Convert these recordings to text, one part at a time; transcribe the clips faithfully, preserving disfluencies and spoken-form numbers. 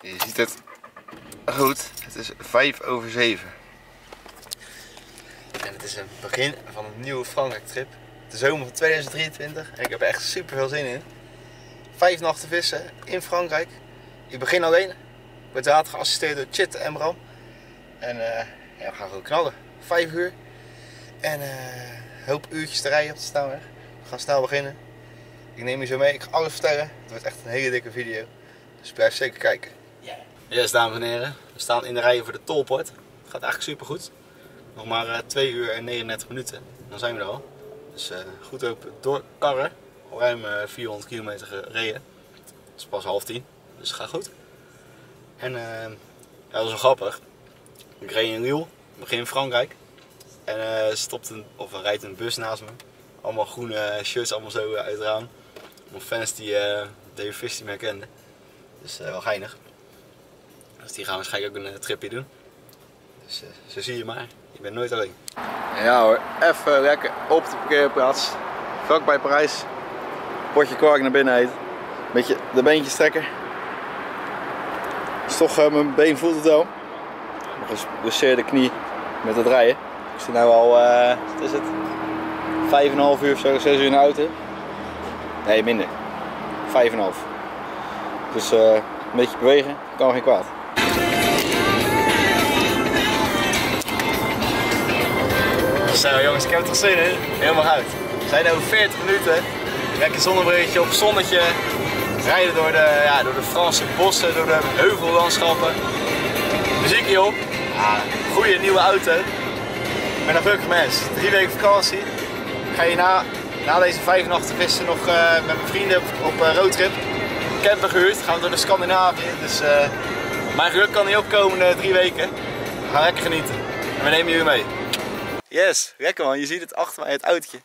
Je ziet het goed, het is vijf over zeven. En het is het begin van een nieuwe Frankrijk trip. De zomer van tweeduizend drieëntwintig en ik heb er echt super veel zin in. Vijf nachten vissen in Frankrijk. Ik begin alleen. Ik word later geassisteerd door Tjitte en Bram. En uh, ja, we gaan gewoon knallen. Vijf uur. En uh, een hoop uurtjes te rijden op de snelweg. We gaan snel beginnen. Ik neem je zo mee. Ik ga alles vertellen. Het wordt echt een hele dikke video. Dus blijf zeker kijken. Ja, yeah. Yes, dames en heren. We staan in de rij voor de tolpoort. Het gaat eigenlijk super goed. Nog maar uh, twee uur en negenendertig minuten. Dan zijn we er al. Dus uh, goed op doorkarren. Al ruim uh, vierhonderd kilometer gereden. Het is pas half tien. Dus het gaat goed. En uh, ja, dat was wel grappig. Ik reed in Lille, begin Frankrijk. En uh, stopt een, of er rijdt een bus naast me. Allemaal groene shirts, allemaal zo uit het raam. Allemaal fans die uh, D W Fish die mij kenden. Dus uh, wel geinig. Dus die gaan waarschijnlijk ook een tripje doen. Dus uh, zo zie je maar. Je bent nooit alleen. Ja hoor, even lekker op de parkeerplaats. Vlakbij Parijs. Potje kwark naar binnen eten. Beetje de beentjes trekken. Dus toch, uh, mijn been voelt het wel. Een geblesseerde knie met het rijden. Ik zit nu al, uh, wat is het? Vijf en een half uur of zo, zes uur in de auto. Nee, minder. Vijf en een half. Dus uh, een beetje bewegen, kan geen kwaad. Zo jongens, ik heb het gezien hè. Helemaal uit. We zijn over veertig minuten. Lekker zonnebreedje op zonnetje. Rijden door de, ja, door de Franse bossen, door de heuvellandschappen. Muziekje op. Ja, goede nieuwe auto. Ik ben een gelukkig mens. Drie weken vakantie. Ga je na, na deze vijf nachten vissen nog uh, met mijn vrienden op, op uh, roadtrip. Camper gehuurd. Gaan we door de Scandinavië. Dus uh, mijn geluk kan niet opkomen uh, drie weken. We gaan lekker genieten. En we nemen jullie mee. Yes, lekker man. Je ziet het achter mij, het autootje.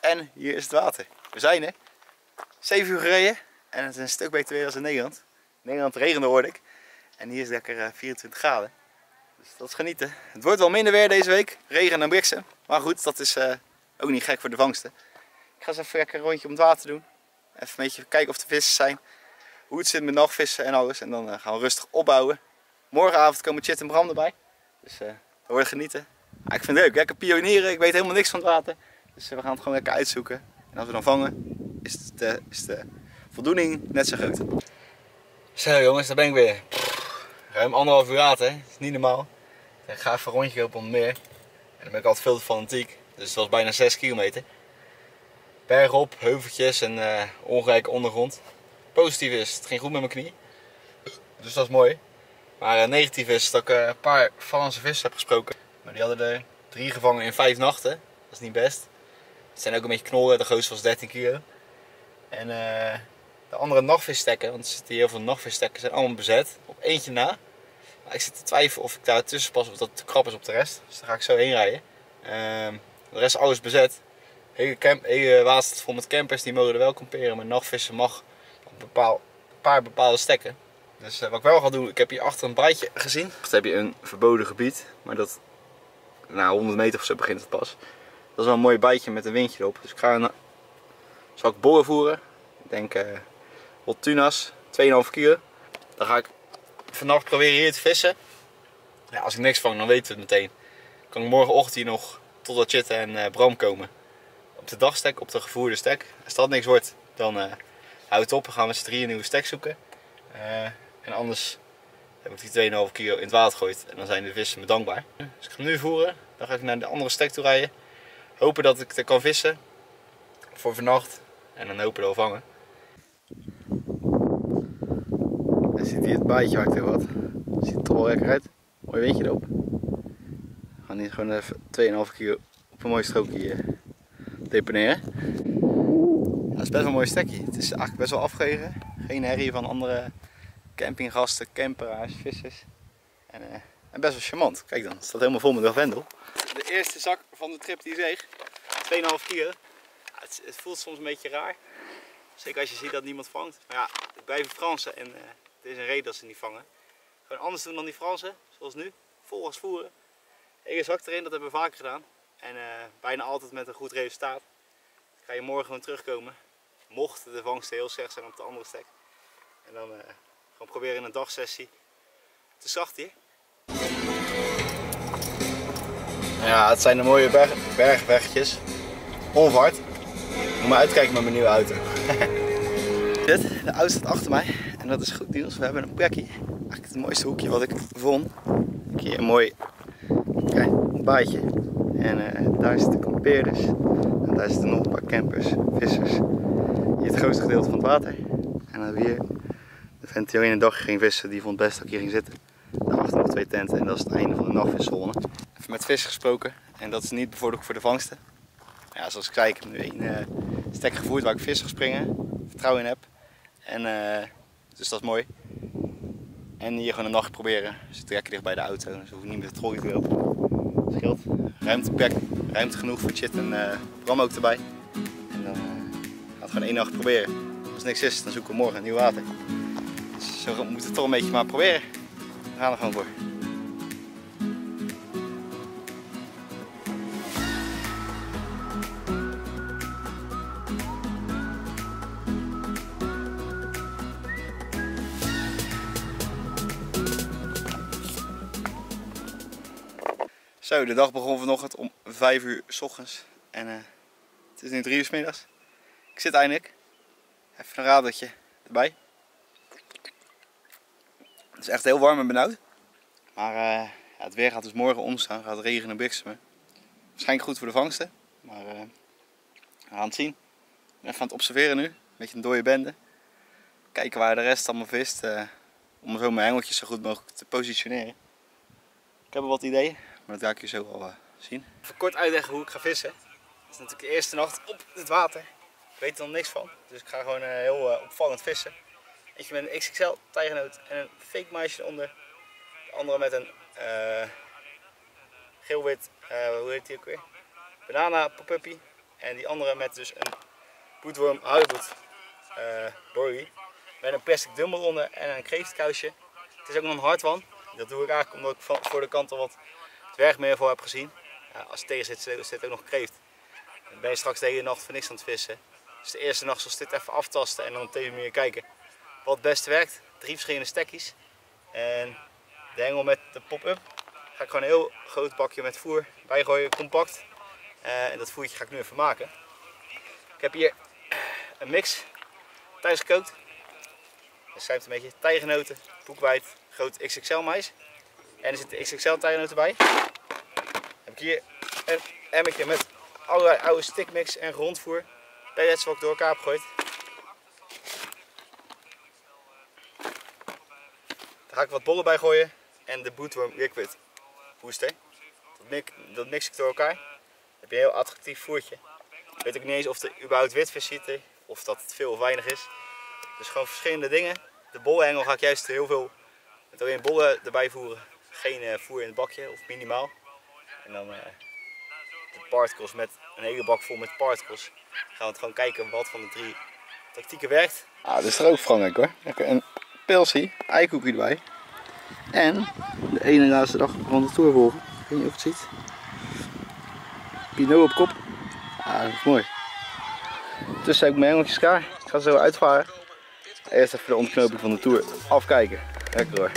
En hier is het water. We zijn er. zeven uur gereden. En het is een stuk beter weer dan in Nederland. In Nederland regende hoorde ik. En hier is lekker uh, vierentwintig graden. Dus dat is genieten. Het wordt wel minder weer deze week. Regen en bliksem. Maar goed, dat is uh, ook niet gek voor de vangsten. Ik ga eens even lekker een rondje om het water doen. Even een beetje kijken of de vissen zijn. Hoe het zit met nachtvissen en alles. En dan uh, gaan we rustig opbouwen. Morgenavond komen Tjitte en Bram erbij. Dus uh, we worden genieten. Ah, ik vind het leuk. Lekker pionieren. Ik weet helemaal niks van het water. Dus uh, we gaan het gewoon lekker uitzoeken. En als we dan vangen, is, het, uh, is de voldoening net zo groot. Zo jongens, daar ben ik weer. Ruim anderhalf uur later, dat is niet normaal. Ik ga even een rondje lopen om het meer. En dan ben ik altijd veel te fanatiek, dus het was bijna zes kilometer. Bergop, heuveltjes en uh, ongelijke ondergrond. Positief is, het ging goed met mijn knie. Dus dat is mooi. Maar uh, negatief is dat ik uh, een paar Franse vissen heb gesproken. Maar die hadden er drie gevangen in vijf nachten. Dat is niet best. Het zijn ook een beetje knollen, de grootste was dertien kilo. En uh, de andere nachtvisstekken, want er zitten heel veel nachtvisstekken, zijn allemaal bezet. Op eentje na. Maar ik zit te twijfelen of ik daar tussen pas of dat te krap is op de rest. Dus daar ga ik zo heen rijden. Uh, de rest is alles bezet. Hele, camp, hele water vol met campers, die mogen er wel kamperen. Maar nachtvissen mag op bepaal, een paar bepaalde stekken. Dus uh, wat ik wel ga doen, ik heb hier achter een baadje gezien. Dan heb je een verboden gebied, maar dat na honderd meter of zo begint het pas. Dat is wel een mooi baadje met een windje erop. Dus ik ga een zak bollen voeren. Ik denk uh, Holtuna's, twee komma vijf kilo. Dan ga ik vannacht proberen hier te vissen. Ja, als ik niks vang, dan weten we het meteen. Dan kan ik morgenochtend hier nog totdat Tjitte en uh, Bram komen. Op de dagstek, op de gevoerde stek. Als dat niks wordt, dan uh, houdt het op. Dan gaan we z'n drieën een nieuwe stek zoeken. Uh, en anders heb ik die twee komma vijf kilo in het water gegooid. En dan zijn de vissen me dankbaar. Dus ik ga nu voeren. Dan ga ik naar de andere stek toe rijden. Hopen dat ik er kan vissen. Voor vannacht. En dan hopen we al vangen. Dan zit hier het baadje hard heel wat. Ziet er toch wel lekker uit. Mooi windje erop. We gaan hier gewoon even twee komma vijf kilo op een mooi strookje deponeren. Ja, dat is best wel een mooi stekje. Het is eigenlijk best wel afgelegen. Geen herrie van andere campinggasten, camperaars, vissers. En, uh, en best wel charmant. Kijk dan, het staat helemaal vol met lavendel. De eerste zak van de trip die zeeg. twee komma vijf kilo. Ja, het, het voelt soms een beetje raar. Zeker als je ziet dat niemand vangt. Maar ja, ik blijf een Fransen en uh, er is een reden dat ze niet vangen. Gewoon anders doen dan die Fransen, zoals nu. Vol gas voeren. Hele zak erin, dat hebben we vaker gedaan. En uh, bijna altijd met een goed resultaat. Dan ga je morgen gewoon terugkomen. Mocht de vangsten heel slecht zijn op de andere stek. En dan uh, Gewoon proberen in een dagsessie. Het is zacht hier. Ja, het zijn de mooie berg, bergwegjes. Onvaart. Moet maar uitkijken met mijn nieuwe auto. De auto staat achter mij en dat is goed nieuws. We hebben een plekje. Eigenlijk het mooiste hoekje wat ik vond. Hier een mooi klein ontbijtje. En uh, daar zitten kampeerders. En daar zitten nog een paar campers, vissers. Hier het grootste gedeelte van het water. En dan weer de vent die al in de dag ging vissen, die vond best dat ik hier ging zitten. Daarachter nog twee tenten en dat is het einde van de nachtviszone. Even met vissen gesproken en dat is niet bijvoorbeeld voor de vangsten. Ja, zoals ik zei, ik heb nu een uh, stek gevoerd waar ik vis ga springen, vertrouwen in heb. En, uh, dus dat is mooi. En hier gewoon een nacht proberen. Ze trekken dicht bij de auto, dus hoef ik niet met de trolley te lopen. Dat scheelt. Ruimtepak, ruimte genoeg voor Tjitte en uh, Bram ook erbij. En dan uh, gaan we gewoon één nacht proberen. Als niks is, dan zoeken we morgen nieuw water. Dus zo moeten we het toch een beetje maar proberen. We gaan er gewoon voor. Zo, de dag begon vanochtend om vijf uur 's ochtends en uh, het is nu drie uur 's middags. Ik zit eindelijk. Even een radertje erbij. Het is echt heel warm en benauwd. Maar uh, ja, het weer gaat dus morgen omstaan, gaat regenen en bliksemen. Waarschijnlijk goed voor de vangsten, maar uh, we gaan het zien. Ik ben even aan het observeren nu, een beetje een dode bende. Kijken waar de rest allemaal vist, uh, om zo mijn hengeltjes zo goed mogelijk te positioneren. Ik heb er wat ideeën. Maar dat ga ik je zo al uh, zien. Even kort uitleggen hoe ik ga vissen. Het is natuurlijk de eerste nacht op het water. Ik weet er nog niks van. Dus ik ga gewoon uh, heel uh, opvallend vissen. Eentje met een X X L tijgernoot en een fake meisje onder. De andere met een uh, geel-wit, uh, hoe heet die ook weer? Banana puppy. En die andere met dus een boetworm huidboet uh, bowie. Met een plastic dumbbell onder en een kreeftkousje. Het is ook nog een hard one. Dat doe ik eigenlijk omdat ik van, voor de kant al wat dwergmervel heb gezien. Ja, als het tegen zit, zit ook nog kreeft. Dan ben je straks de hele nacht voor niks aan het vissen. Dus de eerste nacht zal dit even aftasten en dan op deze manier kijken wat het beste werkt. Drie verschillende stekjes. En de hengel met de pop-up ga ik gewoon een heel groot bakje met voer bijgooien, compact. En dat voertje ga ik nu even maken. Ik heb hier een mix thuis gekookt. Dat schuimt een beetje tijgenoten, boekwijd, groot X X L mais. En er zitten X X L tijgenoten bij. Dan heb ik hier een emmertje met allerlei oude stickmix en grondvoer. Pellets wat ik door elkaar heb gegooid. Daar ga ik wat bollen bij gooien en de bootworm liquid booster. Dat mix, dat mix ik door elkaar. Dan heb je een heel attractief voertje. Ik weet ook niet eens of er überhaupt witvis zitten of dat het veel of weinig is. Dus gewoon verschillende dingen. De bolhengel ga ik juist heel veel met alleen bollen erbij voeren. Geen voer in het bakje, of minimaal. En dan uh, de particles met een hele bak vol met particles. Dan gaan we gewoon kijken wat van de drie tactieken werkt. Ah, dit is er ook frankrijk hoor. Lekker een pilsie, eikoekje erbij. En de ene laatste dag van de Tour volgen. Ik weet niet of je het ziet. Pinot op kop. Ah, dat is mooi. Tussen heb ik mijn hengeltjes klaar. Ik ga zo uitvaren. Eerst even de ontknoping van de Tour afkijken. Lekker hoor.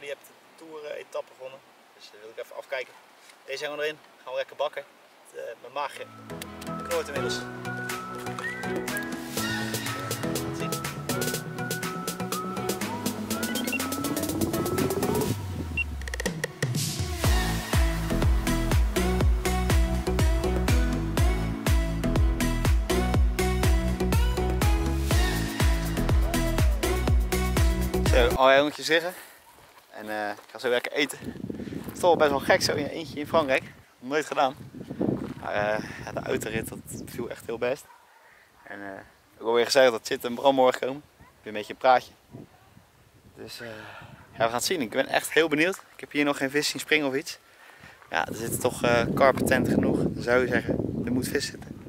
Die hebt de Tour-etappe gewonnen, dus daar wil ik even afkijken. Deze hangen erin, gaan we lekker bakken. De, mijn maagje knort inmiddels. Zo, al heel netjes liggen. En uh, ik ga zo lekker eten. Het is toch wel best wel gek zo in je eentje in Frankrijk. Nooit gedaan. Maar uh, de autorit, dat viel echt heel best. En uh, ik wil weer gezegd dat Tjitte en Bram morgen komen. Weer een beetje een praatje. Dus uh, ja, we gaan het zien. Ik ben echt heel benieuwd. Ik heb hier nog geen vis zien springen of iets. Ja, er zitten toch uh, karpentent genoeg. Dan zou je zeggen, er moet vis zitten.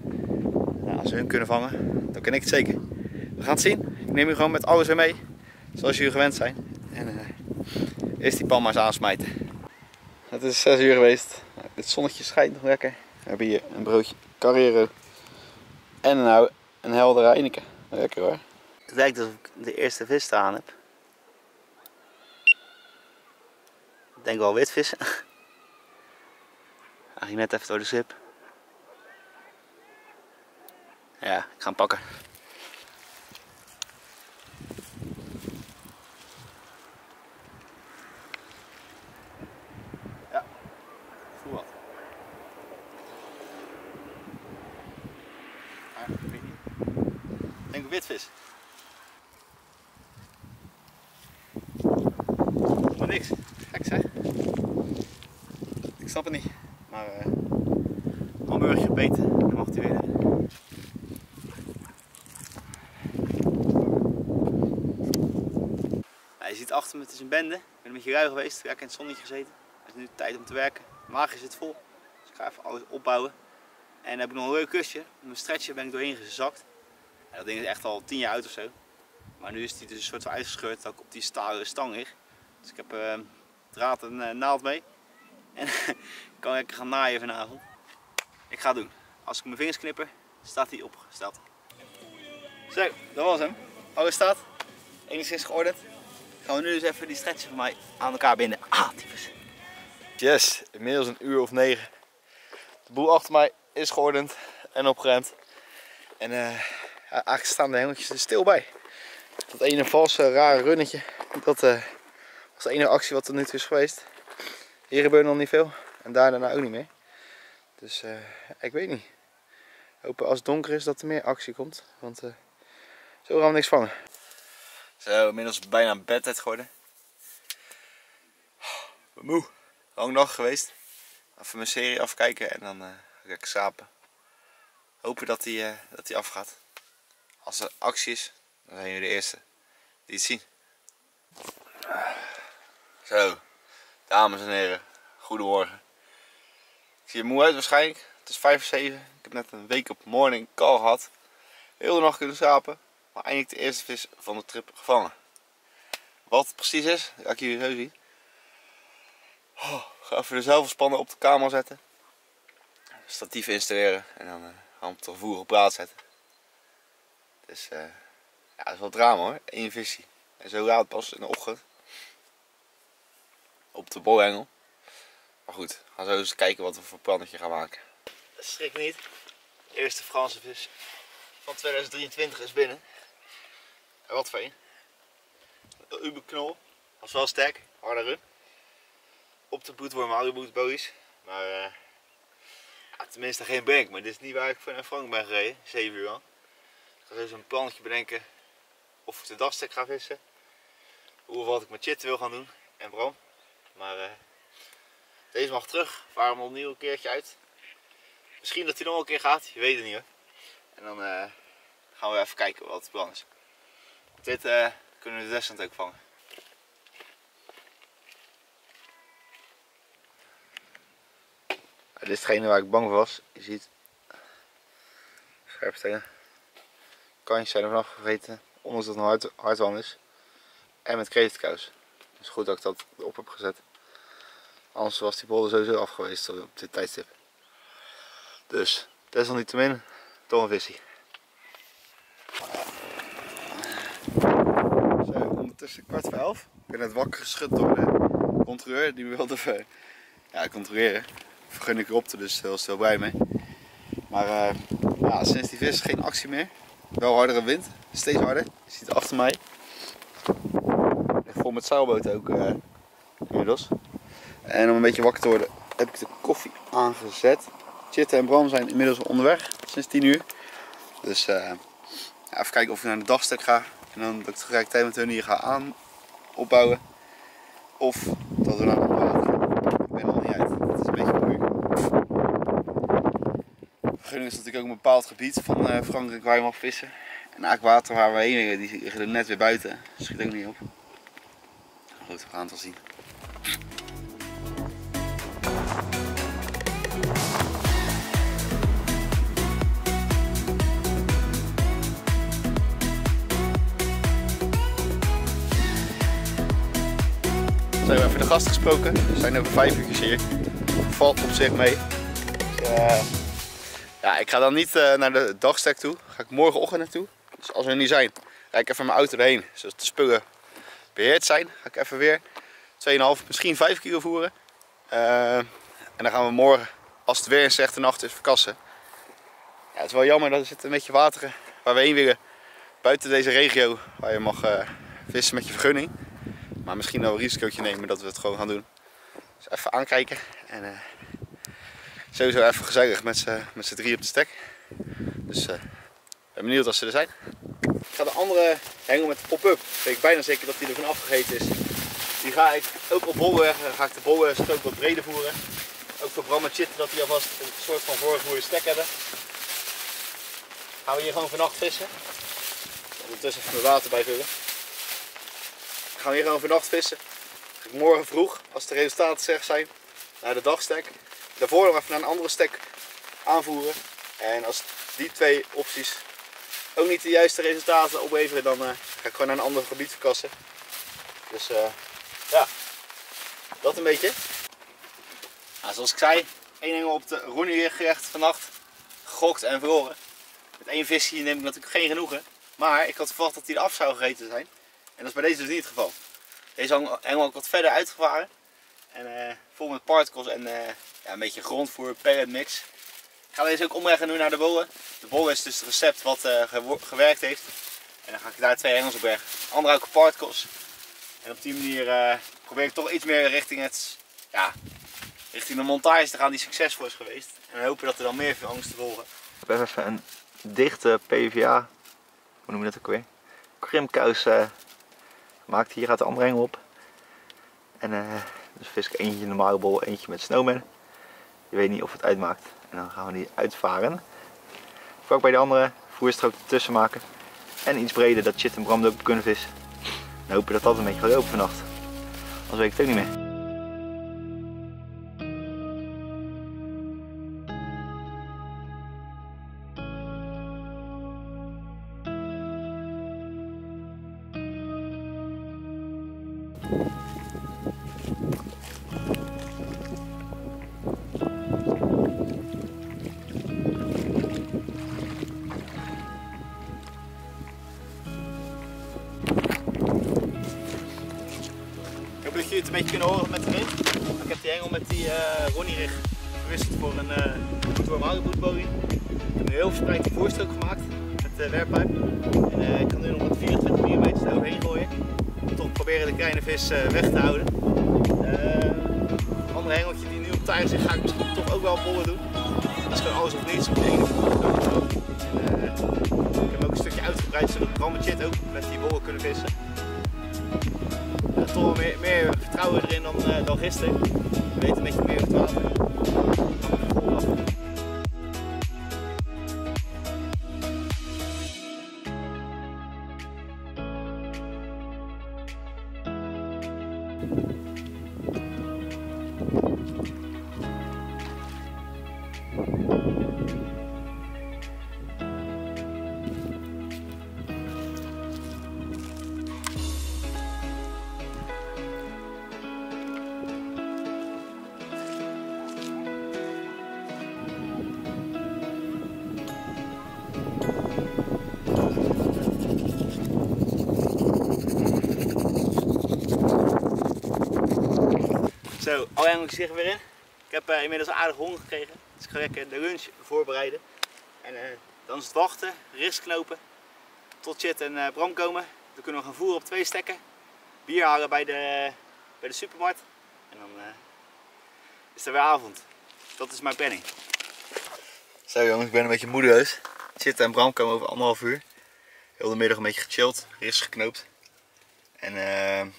Nou, als ze hun kunnen vangen, dan kan ik het zeker. We gaan het zien. Ik neem u gewoon met alles weer mee. Zoals jullie gewend zijn. En uh, eerst die pan maar eens aansmijten. Het is zes uur geweest. Nou, het zonnetje schijnt nog lekker. We hebben hier een broodje Carrero. En nou een heldere Heineken. Lekker hoor. Het lijkt alsof ik de eerste vis staan heb. Ik denk wel witvis. Hij ging net even door de schip. Ja, ik ga hem pakken. Ja, voel wat. Maar ik weet niet. Ik denk witvis. Maar niks. Gek zeg. Ik snap het niet. Maar uh, hamburger gebeten, dan mag hij weer. Nou, je ziet achter me, het is een bende. Ik ben een beetje lui geweest, lekker in het zonnetje gezeten. Het is nu tijd om te werken. Mijn maag zit vol, dus ik ga even alles opbouwen. En dan heb ik nog een leuk kusje. Met mijn stretcher ben ik doorheen gezakt. En dat ding is echt al tien jaar oud of zo. Maar nu is die dus een soort van uitgescheurd dat ik op die stalen stang lig. Dus ik heb uh, draad en uh, naald mee. En ik kan lekker gaan naaien vanavond. Ik ga het doen. Als ik mijn vingers knipper, staat hij opgesteld. Zo, dat was hem. Alles staat. Enigszins geordend. Gaan we nu dus even die stretchen van mij aan elkaar binden. Ah, types. Yes, inmiddels een uur of negen. De boel achter mij is geordend en opgeruimd. En uh, eigenlijk staan de hengeltjes er stil bij. Dat ene valse, rare runnetje. Dat uh, was de enige actie wat tot nu toe is geweest. Hier gebeurt nog niet veel en daar daarna ook niet meer. Dus uh, ik weet niet. Hopen als het donker is dat er meer actie komt. Want uh, zo gaan we niks vangen. Zo, inmiddels bijna bedtijd geworden. Oh, moe. Lang dag geweest. Even mijn serie afkijken en dan uh, ga ik slapen. Hopen dat die, uh, dat die afgaat. Als er actie is, dan zijn jullie de eerste die het zien. Zo. Dames en heren, goedemorgen. Ik zie er moe uit waarschijnlijk. Het is vijf voor zeven. Ik heb net een week op morning call gehad. Heel de nacht kunnen slapen. Maar eindelijk de eerste vis van de trip gevangen. Wat het precies is, dat ga ik jullie zo zien. Oh, ga even de zelfontspannen op de camera zetten. Statief installeren. En dan uh, gaan we hem te voeren op praat zetten. Dus uh, ja, dat is wel drama hoor. Eén visie. En zo laat pas in de ochtend. Op de bolhengel. Maar goed, we gaan zo eens kijken wat we voor plannetje gaan maken. Schrik niet. De eerste Franse vis van tweeduizend drieëntwintig is binnen. En wat voor een. Uberknol. Was wel sterk, harde run. Op de boet worden mijn oude boetboys. Maar uh, ja, tenminste geen brink. Maar dit is niet waar ik voor naar Frank ben gereden. zeven uur lang. Ik ga zo eens een plannetje bedenken. Of ik de dagstek ga vissen. Hoe of wat ik met Tjitte wil gaan doen. En Bram. Maar uh, deze mag terug, vaar hem opnieuw een keertje uit. Misschien dat hij nog een keer gaat, je weet het niet hoor. En dan uh, gaan we even kijken wat het plan is. Dit uh, kunnen we de descent ook vangen. Dit is hetgene waar ik bang voor was. Je ziet scherpe stenen. Kantjes zijn er vanaf gegeten, ondanks dat het een hard, hardwand is. En met kreeftkous. Dus goed dat ik dat op heb gezet. Anders was die bolder sowieso af geweest op dit tijdstip. Dus desalniettemin, toch een visie. Zo, ondertussen kwart voor elf. Ik ben net wakker geschud door de controleur. Die wilde even ja, controleren. Vergun ik erop, dus heel stil blij mee. Maar uh, ja, sinds die vis geen actie meer. Wel hardere wind, steeds harder. Je ziet achter mij. Vol met zeilboten ook uh, inmiddels. En om een beetje wakker te worden heb ik de koffie aangezet. Tjitte en Bram zijn inmiddels onderweg sinds tien uur. Dus uh, ja, even kijken of ik naar de dagstuk ga. En dan dat ik tegelijkertijd met hun hier ga aan, opbouwen. Of dat we naar de bouwen. Ik ben er al niet uit. Het is een beetje moeilijk. Vergunning is natuurlijk ook een bepaald gebied van uh, Frankrijk waar je mag vissen. En eigenlijk water waar we heen, die liggen net weer buiten. Schiet ook niet op. Goed, we gaan het wel zien. We hebben even de gasten gesproken, we zijn over vijf uurtjes hier. Valt op zich mee. Dus, uh, ja, ik ga dan niet uh, naar de dagstek toe, ga ik morgenochtend naartoe. Dus als we er niet zijn, rijd ik even mijn auto erheen, zodat de spullen beheerd zijn. Ga ik even weer twee komma vijf, misschien vijf kilo voeren. Uh, en dan gaan we morgen, als het weer een slechte nacht is, verkassen. Ja, het is wel jammer dat er zit een beetje wateren waar we heen willen. Buiten deze regio waar je mag uh, vissen met je vergunning. Maar misschien wel een risicootje nemen dat we het gewoon gaan doen. Dus even aankijken. En uh, sowieso even gezellig met z'n drie op de stek. Dus uh, ben benieuwd als ze er zijn. Ik ga de andere hengel met de pop-up. Ik weet bijna zeker dat die er van afgegeten is. Die ga ik ook op bollen. Dan ga ik de bollen strook wat breder voeren. Ook voor Bram en Tjitte dat die alvast een soort van voorgevoerde stek hebben. Gaan we hier gewoon vannacht vissen. Ondertussen even mijn water bijvullen. We gaan hier gewoon vannacht vissen. Dus morgen vroeg, als de resultaten zeg zijn, naar de dagstek. Daarvoor nog even naar een andere stek aanvoeren. En als die twee opties ook niet de juiste resultaten opleveren, dan uh, ga ik gewoon naar een ander gebied verkassen. Dus uh, ja, dat een beetje. Nou, zoals ik zei, één hengel op de roenier gerecht vannacht. Gokt en verloren. Met één visje neem ik natuurlijk geen genoegen. Maar ik had verwacht dat die eraf zou gegeten zijn. En dat is bij deze dus niet het geval. Deze hengel ook wat verder uitgevaren. En uh, vol met particles en uh, ja, een beetje grondvoer, pellet mix. Ik ga deze ook omleggen nu naar de bollen. De bollen is dus het recept wat uh, gewerkt heeft. En dan ga ik daar twee hengels op bergen. Andere ook particles. En op die manier uh, probeer ik toch iets meer richting, het, ja, richting de montage te gaan die succesvol is geweest. En we hopen dat er dan meer veel angsten volgen. We hebben even een dichte P V A, hoe noem je dat ook weer? Krimpkuis. Uh... Maakt hier gaat de andere hengel op. En uh, dus vis ik eentje in de normale bol, eentje met snowman. Je weet niet of het uitmaakt. En dan gaan we die uitvaren. Vlak bij de andere voerstrook ertussen maken. En iets breder dat Tjitte en Bram ook kunnen vissen. En hopen dat dat een beetje gaat lopen vannacht. Anders weet ik het ook niet meer. Dat jullie het een beetje kunnen horen met de wind. Ik heb die hengel met die uh, ronnierig verwisseld voor een uh, normale broedboging. Ik heb een heel verspreid voorstrook gemaakt met de werppijp. En, uh, ik kan nu nog wat vierentwintig millimeter eroverheen gooien. Toch proberen de kleine vis uh, weg te houden. Uh, andere hengeltje die nu op tijger zit, ga ik misschien toch ook wel bollen doen. Dat is gewoon alles of niets. Ik, en, uh, ik heb ook een stukje uitgebreid zodat Bram en Tjitte ook met die bollen kunnen vissen. Toch meer, meer vertrouwen erin dan, uh, dan gisteren. We weten een beetje meer op het water. Zo, alle hengeltjes liggen weer in. Ik heb uh, inmiddels aardig honger gekregen. Dus ik ga lekker de lunch voorbereiden. En uh, dan is het wachten, rits knopen, tot Tjitte en uh, Bram komen. Dan kunnen we gaan voeren op twee stekken. Bier halen bij de, bij de supermarkt. En dan uh, is er weer avond. Dat is mijn planning. Zo jongens, ik ben een beetje moedeloos. Tjitte en Bram komen over anderhalf uur. Heel de middag een beetje gechilled, rits geknoopt. En uh,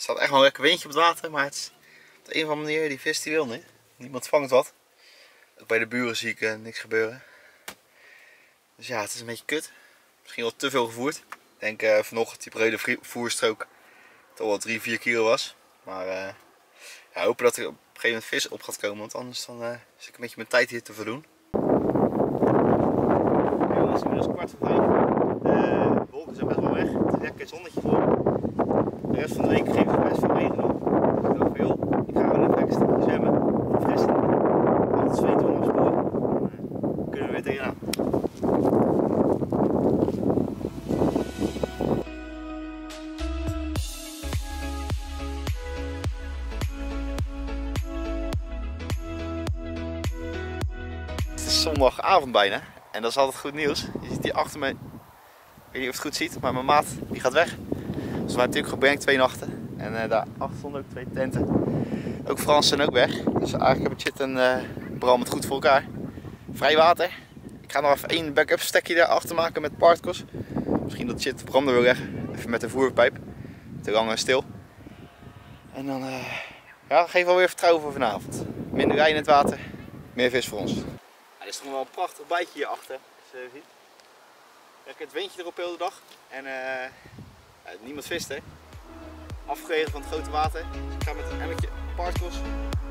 Er staat echt wel een lekker windje op het water, maar het is op de een of andere manier, die vis die wil niet. Niemand vangt wat. Bij de buren zie ik uh, niks gebeuren. Dus ja, het is een beetje kut. Misschien wel te veel gevoerd. Ik denk uh, vanochtend die brede voerstrook toch wel drie vier kilo was. Maar uh, ja, hopen dat er op een gegeven moment vis op gaat komen, want anders dan, uh, zit ik een beetje mijn tijd hier te verdoen. Ja, het is inmiddels kwart voor vijf. De wolken zijn best wel weg. Het is lekker zonnetje voor. De rest van de week geeft het best veel regen op. Dat is ook veel. Ik ga gewoon even lekker zwemmen. Verfrissen. Want het zweet onafspoelen. Dan kunnen we weer tegenaan. Het is zondagavond bijna. En dat is altijd goed nieuws. Je ziet hier achter me. Ik weet niet of je het goed ziet, maar mijn maat die gaat weg. Dus we hebben natuurlijk gebrengd twee nachten en uh, daarachter stonden ook twee tenten. Ook Frans zijn ook weg, dus eigenlijk hebben Tjitte en uh, Bram het goed voor elkaar. Vrij water. Ik ga nog even één backup stekje daarachter maken met particles. Misschien dat Tjitte Bram er wil leggen, even met de voerpijp. Te lang en stil. En dan uh, ja, geef alweer vertrouwen voor vanavond. Minder rij in het water, meer vis voor ons. Ja, er is toch nog wel een prachtig bijtje hierachter, zoals je ziet. Lekker het windje erop heel de dag. En, uh, Ja, niemand vist, hè? Afgelegen van het grote water. Dus ik ga met een emmetje particles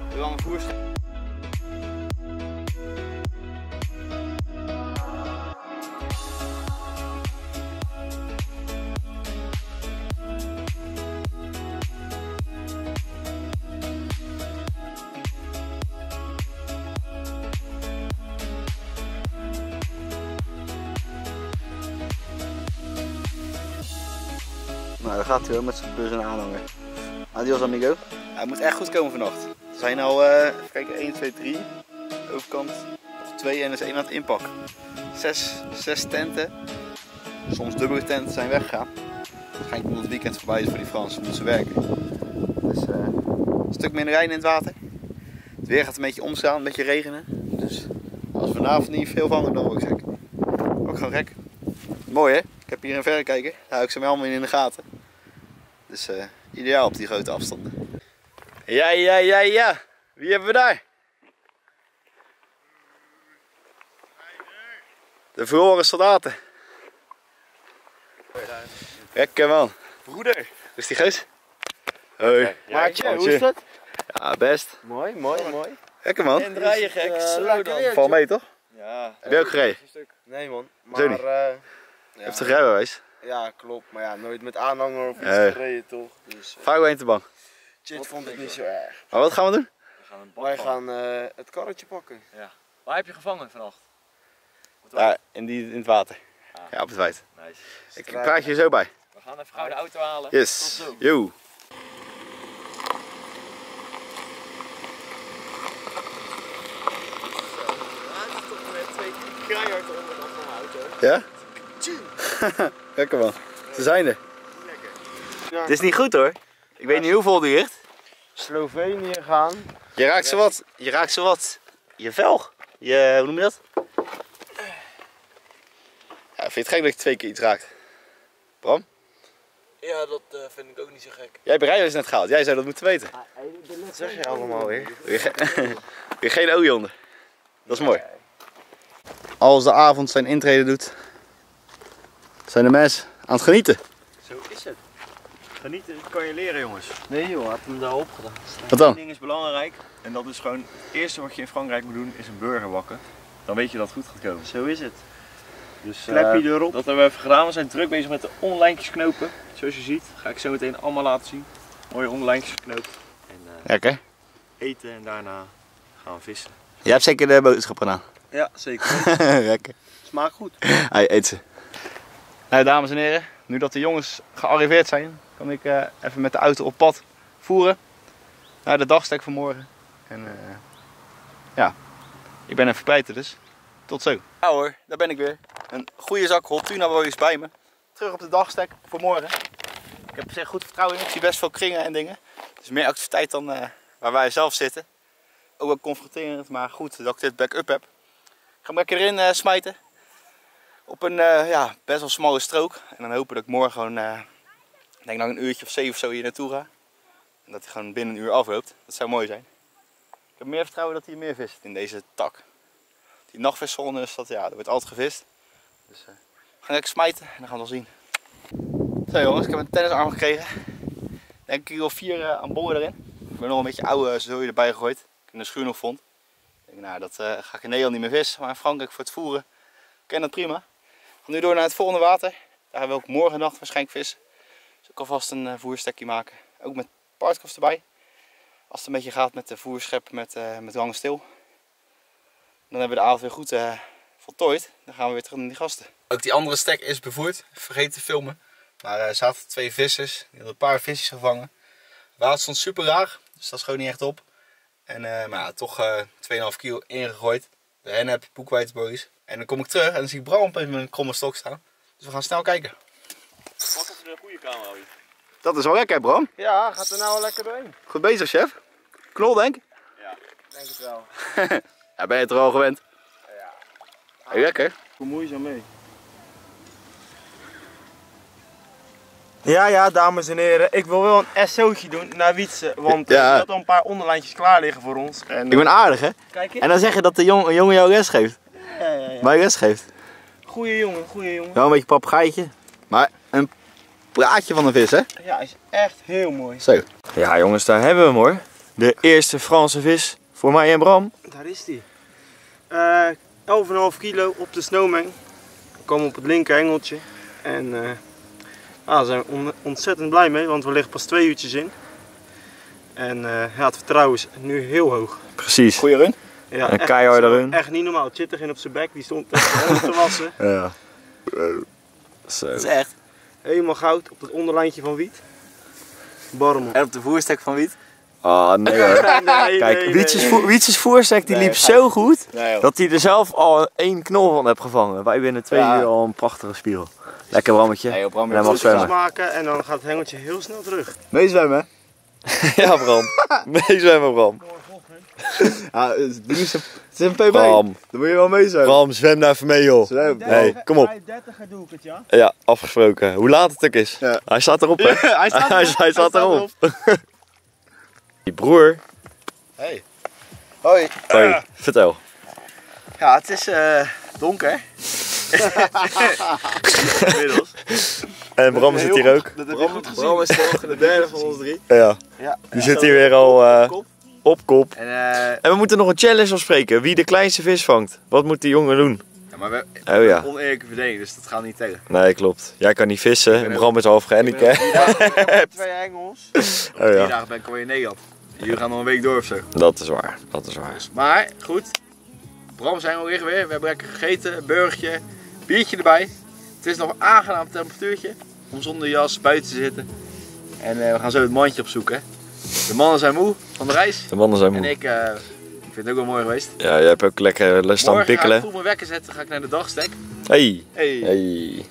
de lange voer staan. Nou, daar gaat hij hoor, met zijn bus en aanhanger. Adios amigo. Ja, hij moet echt goed komen vannacht. Er zijn al, uh, even kijken, één, twee, drie. Overkant nog twee en er is één aan het inpakken. Zes, zes tenten. Soms dubbele tenten zijn weggegaan. Waarschijnlijk omdat het weekend voorbij is voor die Fransen, moeten ze werken. Dus uh, een stuk minder rijden in het water. Het weer gaat een beetje omslaan, een beetje regenen. Dus als we vanavond niet veel vangen, dan word ik gek. Ook gewoon gek. Mooi hè? Ik heb hier een verrekijker, daar hou ik ze allemaal in de gaten. Dus uh, ideaal op die grote afstanden. Ja, ja, ja, ja. Wie hebben we daar? De verloren soldaten. Lekker man. Broeder. Is die geus? Hoi. Maartje, hoe is dat? Ja, best. Mooi, mooi, mooi. Lekker man. En draaien gek. Uh, Val mee toch? Ja. Heb je ook gereden? Nee man. Maar... Je hebt toch rijbewijs? Ja, klopt. Maar ja, nooit met aanhanger of iets nee. gereden toch. Dus, uh, Vaak we heen te bang. Chit vond ik niet zo erg. Maar wat gaan we doen? We gaan een Wij pakken. gaan uh, het karretje pakken. Ja. Waar heb je gevangen vannacht? Daar, in, die, in het water. Ah. Ja, op het wijd. Nice. Ik praat je zo bij. We gaan even gauw de auto halen. Yes. Tot zo. Yo. Ja? Lekker man, ze zijn er. Ja. Dit is niet goed hoor. Ik weet niet hoeveel die ligt. Slovenië gaan. Je raakt ze wat, je raakt ze wat. Je vel. Je, hoe noem je dat? Ja, vind je het gek dat ik twee keer iets raakt? Bram? Ja, dat uh, vind ik ook niet zo gek. Jij hebt rijbewijs net gehaald, jij zou dat moeten weten. Wat zeg je allemaal weer? Weer geen olie onder. Dat is mooi. Als de avond zijn intrede doet, zijn de mensen aan het genieten. Zo is het. Genieten kan je leren jongens. Nee joh, had hem daar opgedaan. Wat dan? Eén ding is belangrijk en dat is gewoon het eerste wat je in Frankrijk moet doen is een burger bakken. Dan weet je dat het goed gaat komen. Zo is het. Dus klep je uh, erop. Dat hebben we even gedaan. We zijn druk bezig met de omlijntjes knopen. Zoals je ziet ga ik zo meteen allemaal laten zien. Mooie omlijntjes geknoopt. Uh, Lekker. Eten en daarna gaan we vissen. Jij hebt zeker de boodschappen gedaan. Ja, zeker. Lekker. Smaakt goed. Hij eet ze. Nou, dames en heren, nu dat de jongens gearriveerd zijn, kan ik uh, even met de auto op pad voeren naar de dagstek van morgen. En uh, ja, ik ben even pleiten dus. Tot zo. Nou hoor, daar ben ik weer. Een goede zak Holtuna broodjes bij me. Terug op de dagstek voor morgen. Ik heb op zich goed vertrouwen in, ik zie best veel kringen en dingen. Dus meer activiteit dan uh, waar wij zelf zitten. Ook wel confronterend, maar goed dat ik dit back-up heb. Ik ga hem lekker erin uh, smijten. Op een uh, ja, best wel smalle strook. En dan hopen dat ik morgen gewoon, uh, denk ik, een uurtje of zeven of zo hier naartoe ga. En dat hij gewoon binnen een uur afloopt. Dat zou mooi zijn. Ik heb meer vertrouwen dat hij meer vist in deze tak. Die nachtvishzone is dat, ja, er wordt altijd gevist. Dus uh, we gaan lekker smijten en dan gaan we het wel zien. Zo jongens, ik heb een tennisarm gekregen. Denk ik hier al vier uh, aan bollen erin. Ik ben nog een beetje oude zooi erbij gegooid. Ik heb in de schuur nog vond. Ik denk, nou, dat uh, ga ik in Nederland niet meer vissen, maar in Frankrijk voor het voeren ken dat prima. We gaan nu door naar het volgende water. Daar wil ik morgen nacht waarschijnlijk vissen. Dus ik alvast een uh, voerstekje maken. Ook met paardkast erbij. Als het een beetje gaat met de voerschep met, uh, met lange stil. Dan hebben we de avond weer goed uh, voltooid. Dan gaan we weer terug naar die gasten. Ook die andere stek is bevoerd. Vergeet te filmen. Maar er zaten twee vissers. Die hadden een paar visjes gevangen. Het water stond super laag. Dus dat schoot niet echt op. En uh, maar ja, toch uh, twee komma vijf kilo ingegooid. De hennep, boekweitboys. En dan kom ik terug en dan zie ik Bram met een kromme stok staan. Dus we gaan snel kijken. Wat is een goede camera hier? Dat is wel lekker, Bram. Ja, gaat er nou wel lekker doorheen. Goed bezig, chef. Knol, denk ik? Ja, denk het wel. Ja, ben je het er al gewend? Ja. Hey, lekker. Hoe moeite je mee? Ja, ja, dames en heren. Ik wil wel een S O'tje doen naar Wietse. Want ja, er zitten al een paar onderlijntjes klaar liggen voor ons. En, ik ben aardig, hè? Kijk eens. En dan zeg je dat de jong, jongen jou les geeft. Ja, ja, ja. Mij les geeft. Goeie jongen, goeie jongen. Wel een beetje papegaaitje. Maar een praatje van de vis, hè? Ja, hij is echt heel mooi. Zo. Ja, jongens, daar hebben we hem, hoor. De eerste Franse vis voor mij en Bram. Daar is die. Uh, elf komma vijf kilo op de snowman. We komen op het linker hengeltje. En uh, ah, daar zijn we on ontzettend blij mee, want we liggen pas twee uurtjes in. En uh, ja, het vertrouwen is nu heel hoog. Precies. Goeie run. Ja, een keiharde run. Echt niet normaal. Tjitte ging op zijn bek, die stond onder te wassen. Ja. Zo. Dat is echt helemaal goud op het onderlijntje van Wiet. Barmel. En op de voerstek van Wiet. Ah, oh, nee hoor. Nee, kijk, nee, Wietjes, nee. Vo Wietjes voerstek die nee, liep zo niet goed, nee, dat hij er zelf al één knol van hebt gevangen. Wij binnen twee ja. uur al een prachtige spiegel. Lekker brammetje. Nee, Bram, en dan zwemmen. Maken en dan gaat het hengeltje heel snel terug. Meezwemmen? Ja, Bram. Meezwemmen, Bram. Ja, het is een P B. Bram. Dan moet je wel meezwemmen. Bram, zwem daar even mee, joh. Zwem. Nee, kom op. vijfendertig doe ik het, ja? Ja, afgesproken. Hoe laat het ook is. Ja. Hij staat erop, hè? Ja, hij staat erop. Hij, hij, hij staat erop. Die broer. Hey. Hoi. Hoi. Uh. Vertel. Ja, het is uh, donker. Inmiddels. En Bram zit hier ook. Dat heb je goed gezien. Bram is de derde van ons drie. Ja. ja. Die zit hier weer al uh, op kop. Op kop. En, uh, en we moeten nog een challenge afspreken. Wie de kleinste vis vangt. Wat moet die jongen doen? Ja, maar we hebben oh, ja. oneerlijke verdeling, dus dat gaat niet tegen. Nee, klopt. Jij kan niet vissen. En Bram is half gehandicapt. Ik heb twee hengels. Op drie dagen ben ik alweer in Nederland. Jullie gaan nog een week door ofzo. Dat is waar. Dat is waar. Maar goed. Bram zijn we weer. We hebben lekker gegeten, een burgertje, biertje erbij. Het is nog een aangenaam temperatuurtje om zonder jas buiten te zitten. En uh, we gaan zo het mandje opzoeken. De mannen zijn moe van de reis. De mannen zijn moe. En ik, uh, ik vind het ook wel mooi geweest. Ja, jij hebt ook lekker les aan pikkelen. Morgen ga ik vroeg mijn wekker zetten, ga ik naar de dagstek. Hey. Hey. hey.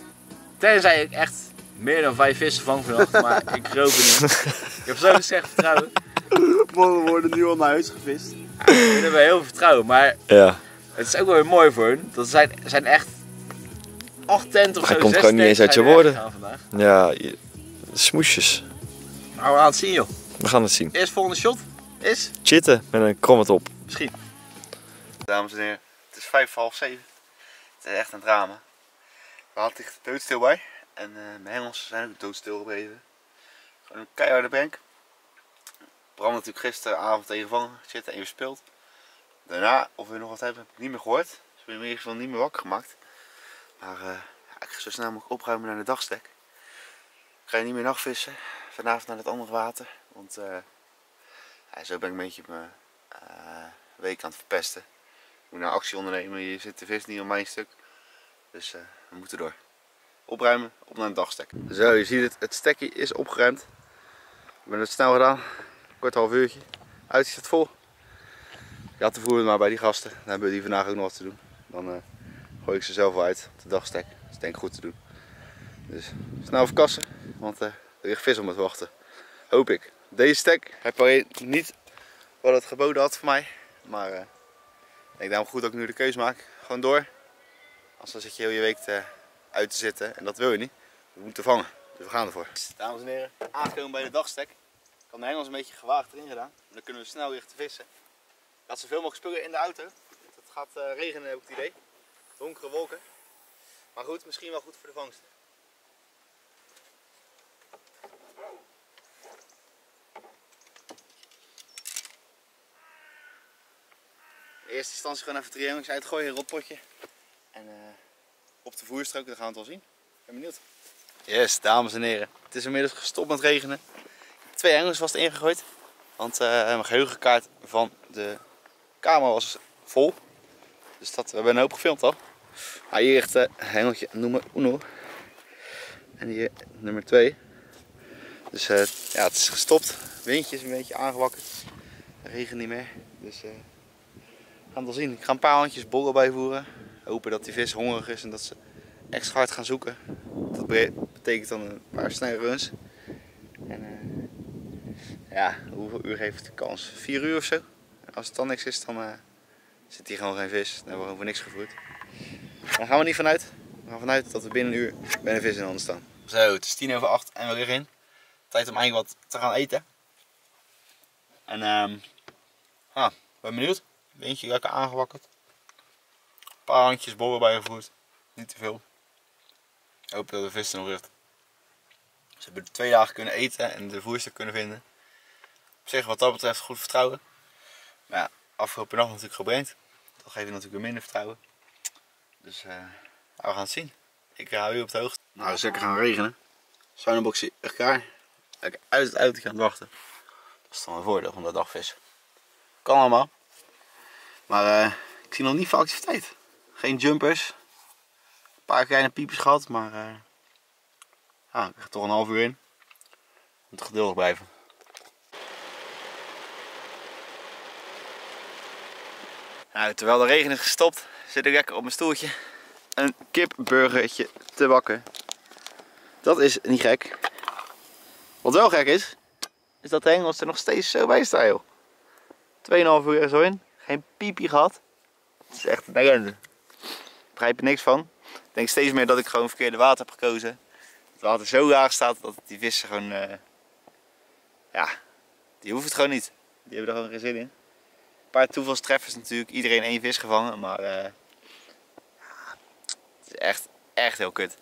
Tenzij ik echt meer dan vijf vissen vang vannacht, maar ik geloof het niet. Ik heb zo gezegd vertrouwen. Morgen worden nu al naar huis gevist. Ja, we hebben heel veel vertrouwen, maar... Ja. Het is ook wel weer mooi voor hun. Dat zijn, zijn echt acht tenten of zo. Hij komt gewoon niet eens uit je woorden. Ja, je, smoesjes. Nou, we gaan het zien, joh. We gaan het zien. Eerst volgende shot is... Tjitte met een krommet op. Misschien. Dames en heren, het is vijf voor half zeven. Het is echt een drama. We hadden echt doodstil bij. En uh, mijn hengels zijn ook doodstil gebleven. Gewoon een keiharde bank. Bram natuurlijk gisteravond tegenvangen. Tjitte even speelt. Daarna, of we nog wat hebben, heb ik niet meer gehoord. Dus ik ben in ieder geval niet meer wakker gemaakt. Maar uh, ik ga zo snel mogelijk opruimen naar de dagstek. Ik ga niet meer nachtvissen. Vanavond naar het andere water. Want uh, ja, zo ben ik een beetje mijn uh, week aan het verpesten. Ik moet nou actie ondernemen. Je zit de vis niet op mijn stuk. Dus uh, we moeten door. Opruimen, op naar de dagstek. Zo, je ziet het. Het stekje is opgeruimd. We hebben het snel gedaan. Kort half uurtje. Uitje staat vol. Je had de voer maar bij die gasten, dan hebben die vandaag ook nog wat te doen. Dan uh, gooi ik ze zelf wel uit op de dagstek. Dat is denk ik goed te doen. Dus snel verkassen, want uh, er ligt vis om het wachten. Hoop ik. Deze stek, hij pareert niet wat het geboden had voor mij. Maar uh, ik denk daarom goed dat ik nu de keuze maak. Gewoon door. Anders dan zit je heel je week te, uit te zitten en dat wil je niet. We moeten vangen, dus we gaan ervoor. Dames en heren, aangekomen bij de dagstek. Ik had de hengels een beetje gewaagd erin gedaan. Dan kunnen we snel weer te vissen. Ik had zoveel mogelijk spullen in de auto. Het gaat uh, regenen, heb ik het idee. Donkere wolken. Maar goed, misschien wel goed voor de vangst. In eerste instantie gewoon even drie hengels uitgooien in een rotpotje. En uh, op de voerstrook, dan gaan we het wel zien. Ik ben benieuwd. Yes, dames en heren. Het is inmiddels gestopt met regenen. Twee hengels was erin gegooid, want uh, mijn geheugenkaart van de camera was vol. Dus dat, we hebben een hoop gefilmd al. Maar hier ligt uh, hengeltje nummer uno. En hier nummer twee. Dus uh, ja, het is gestopt. Windje is een beetje aangewakkerd. Regen niet meer. Dus uh, we gaan het wel zien. Ik ga een paar handjes bollen bijvoeren. Hopen dat die vis hongerig is en dat ze extra hard gaan zoeken. Dat betekent dan een paar snelle runs. En, uh, Ja, hoeveel uur heeft het de kans? Vier uur of zo. En als het dan niks is, dan uh, zit hier gewoon geen vis. Dan hebben we gewoon voor niks gevoerd. Daar gaan we niet vanuit. We gaan vanuit dat we binnen een uur bij een vis in de handen staan. Zo, het is tien over acht en we liggen in. Tijd om eigenlijk wat te gaan eten. En ehm, um, ah, ben benieuwd. Windje lekker aangewakkerd. Een paar handjes borren bijgevoerd. Niet te veel. Ik hoop dat de vis er nog ligt. Ze hebben twee dagen kunnen eten en de voerstuk kunnen vinden. Op zich wat dat betreft goed vertrouwen. Maar ja, afgelopen nacht natuurlijk gebrand. Dat geeft natuurlijk weer minder vertrouwen. Dus uh, nou, we gaan het zien. Ik hou u op de hoogte. Nou, het is lekker gaan regenen. Saunenboxje echt klaar. Lekker uit het auto gaan wachten. Dat is dan een voordeel van de dagvis. Kan allemaal. Maar uh, ik zie nog niet veel activiteit. Geen jumpers. Een paar kleine piepjes gehad, maar uh, ja, ik ga toch een half uur in. Ik moet geduldig blijven. Nou, terwijl de regen is gestopt, zit ik lekker op mijn stoeltje een kipburgertje te bakken. Dat is niet gek. Wat wel gek is, is dat de hengels er nog steeds zo bij staan, joh. tweeënhalf uur zo in, geen piepje gehad. Het is echt een ellende. Ik begrijp er niks van. Ik denk steeds meer dat ik gewoon verkeerde water heb gekozen. Het water zo laag staat dat die vissen gewoon, uh, ja, die hoeven het gewoon niet. Die hebben er gewoon geen zin in. Een paar toevalstreffers natuurlijk, iedereen één vis gevangen, maar uh, het is echt, echt heel kut.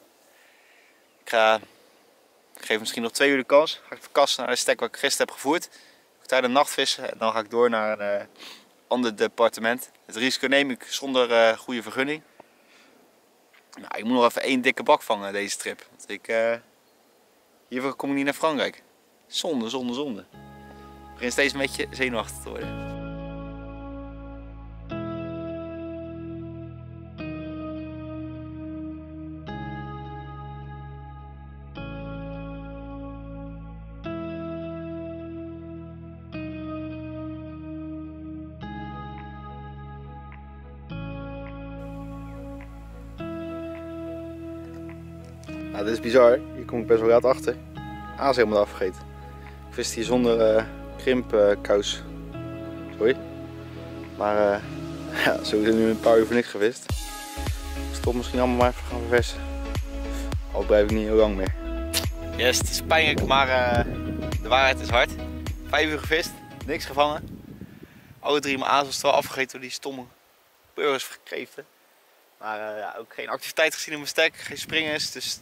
Ik, ga, ik geef misschien nog twee uur de kans, ga ik verkassen naar de stek waar ik gisteren heb gevoerd. Ik ga daar de nacht vissen en dan ga ik door naar een uh, ander departement. Het risico neem ik zonder uh, goede vergunning. Nou, ik moet nog even één dikke bak vangen deze trip, want ik, uh, hiervoor kom ik niet naar Frankrijk. Zonde, zonde, zonde. Ik begin steeds een beetje zenuwachtig te worden. Nou, dit is bizar, hier kom ik best wel laat achter. Aas is helemaal afgegeten. Ik vist hier zonder uh, krimpkous. Uh, Sorry. Maar uh, ja, sowieso nu een paar uur voor niks gevist. Stop misschien allemaal maar even gaan verversen. Al blijf ik niet heel lang meer. Yes, het is pijnlijk, maar uh, de waarheid is hard. Vijf uur gevist, niks gevangen. Alle drie mijn aas was wel afgegeten door die stomme burgers verkreeften. Maar uh, ja, ook geen activiteit gezien in mijn stek, geen springers. Dus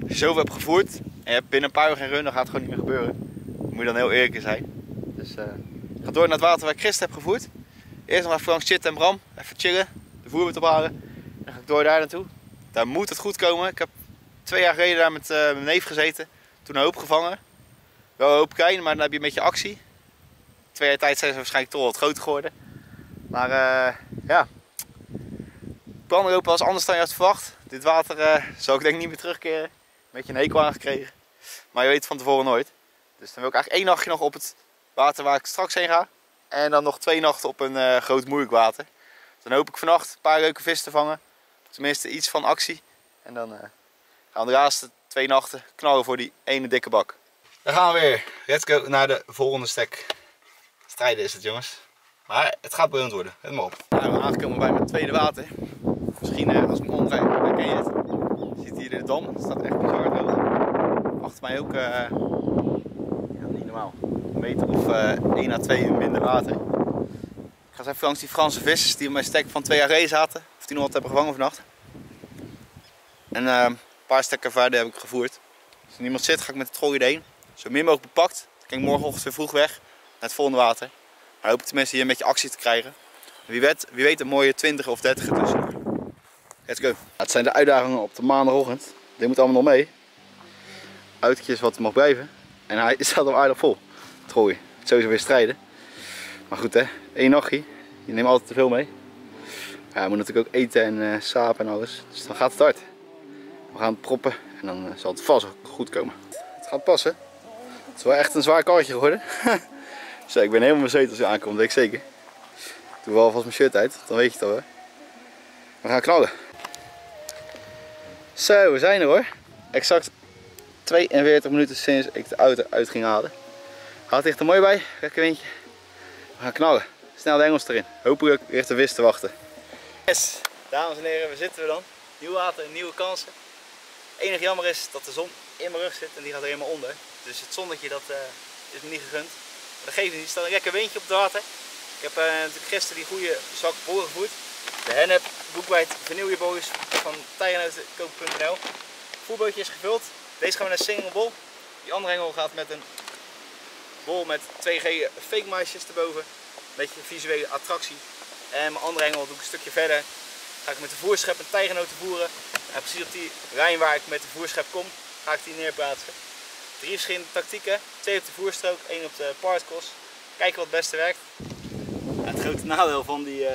als je zoveel hebt gevoerd en je hebt binnen een paar uur geen run, dan gaat het gewoon niet meer gebeuren. Daar moet je dan heel eerlijk in zijn. Dus uh, ik ga door naar het water waar ik gisteren heb gevoerd. Eerst nog even langs Tjitte en Bram, even chillen, de voerbut ophalen. En dan ga ik door daar naartoe. Daar moet het goed komen. Ik heb twee jaar geleden daar met uh, mijn neef gezeten. Toen een hoop gevangen. Wel een hoop klein, maar dan heb je een beetje actie. Twee jaar tijd zijn ze waarschijnlijk toch wat groter geworden. Maar uh, ja... De plannen lopen wel anders dan je had verwacht. Dit water uh, zal ik denk ik niet meer terugkeren. Een beetje een hekel aangekregen. Maar je weet van tevoren nooit. Dus dan wil ik eigenlijk één nachtje nog op het water waar ik straks heen ga. En dan nog twee nachten op een uh, groot moeilijk water. Dan hoop ik vannacht een paar leuke vissen te vangen. Tenminste iets van actie. En dan uh, gaan we de laatste twee nachten knallen voor die ene dikke bak. Daar gaan we weer. Let's go naar de volgende stek. Strijden is het, jongens. Maar het gaat beloond worden. Let maar op. Nou, we zijn aangekomen bij mijn tweede water. Misschien als ik me omdraai, dan ken je het. Je ziet hier de dam, het staat echt bizar hoog. Achter mij ook, uh, ja, niet normaal. nou, een meter of één à twee uur minder water. Ik ga eens even langs die Franse vissers die op mijn stek van twee jaar zaten. Of die nog wat hebben gevangen vannacht. En uh, een paar stekken verder heb ik gevoerd. Als er niemand zit, ga ik met de trolley heen. Zo min mogelijk bepakt. Dan kan ik morgenochtend weer vroeg weg naar het volgende water. Maar hoop ik tenminste hier een beetje actie te krijgen. Wie weet, wie weet een mooie twintig of dertig ertussen. Let's go. Nou, het zijn de uitdagingen op de maandagochtend. Dit moet allemaal nog mee. Uitjes wat mag blijven. En hij staat al aardig vol. Trooi. Sowieso weer strijden. Maar goed hè. Eén nachtje. Je neemt altijd te veel mee. Ja, je moet natuurlijk ook eten en uh, sapen en alles. Dus dan gaat het hard. We gaan het proppen. En dan uh, zal het vast goed komen. Het gaat passen. Het is wel echt een zwaar karretje geworden. Dus ik ben helemaal bezet als je aankomt. Weet ik zeker. Ik doe wel alvast mijn shirt uit. Dan weet je het al hè. We gaan knallen. Zo, we zijn er hoor. Exact tweeënveertig minuten sinds ik de auto uit ging halen. Gaat echt er mooi bij. Lekker windje. We gaan knallen. Snel de Engels erin. Hopelijk weer de Wietse te wachten. Yes, dames en heren, we zitten we dan. Nieuw water, nieuwe kansen. Het enige jammer is dat de zon in mijn rug zit en die gaat er helemaal onder. Dus het zonnetje dat, uh, is me niet gegund. Maar dat geeft niet. Er staat een lekker windje op het water. Ik heb uh, gisteren die goede zak boren gevoerd. De hennep, boekwijd, vanilleboys van tijgenotenkoop punt n l. Het voerbootje is gevuld. Deze gaan we naar single bol. Die andere hengel gaat met een bol met twee G fake maisjes erboven. Een beetje een visuele attractie. En mijn andere hengel doe ik een stukje verder. Ga ik met de voerschep een tijgenoten voeren. En precies op die lijn waar ik met de voerschep kom, ga ik die neerplaatsen. Drie verschillende tactieken. Twee op de voerstrook, één op de particles. Kijken wat het beste werkt. Ja, het grote nadeel van die uh,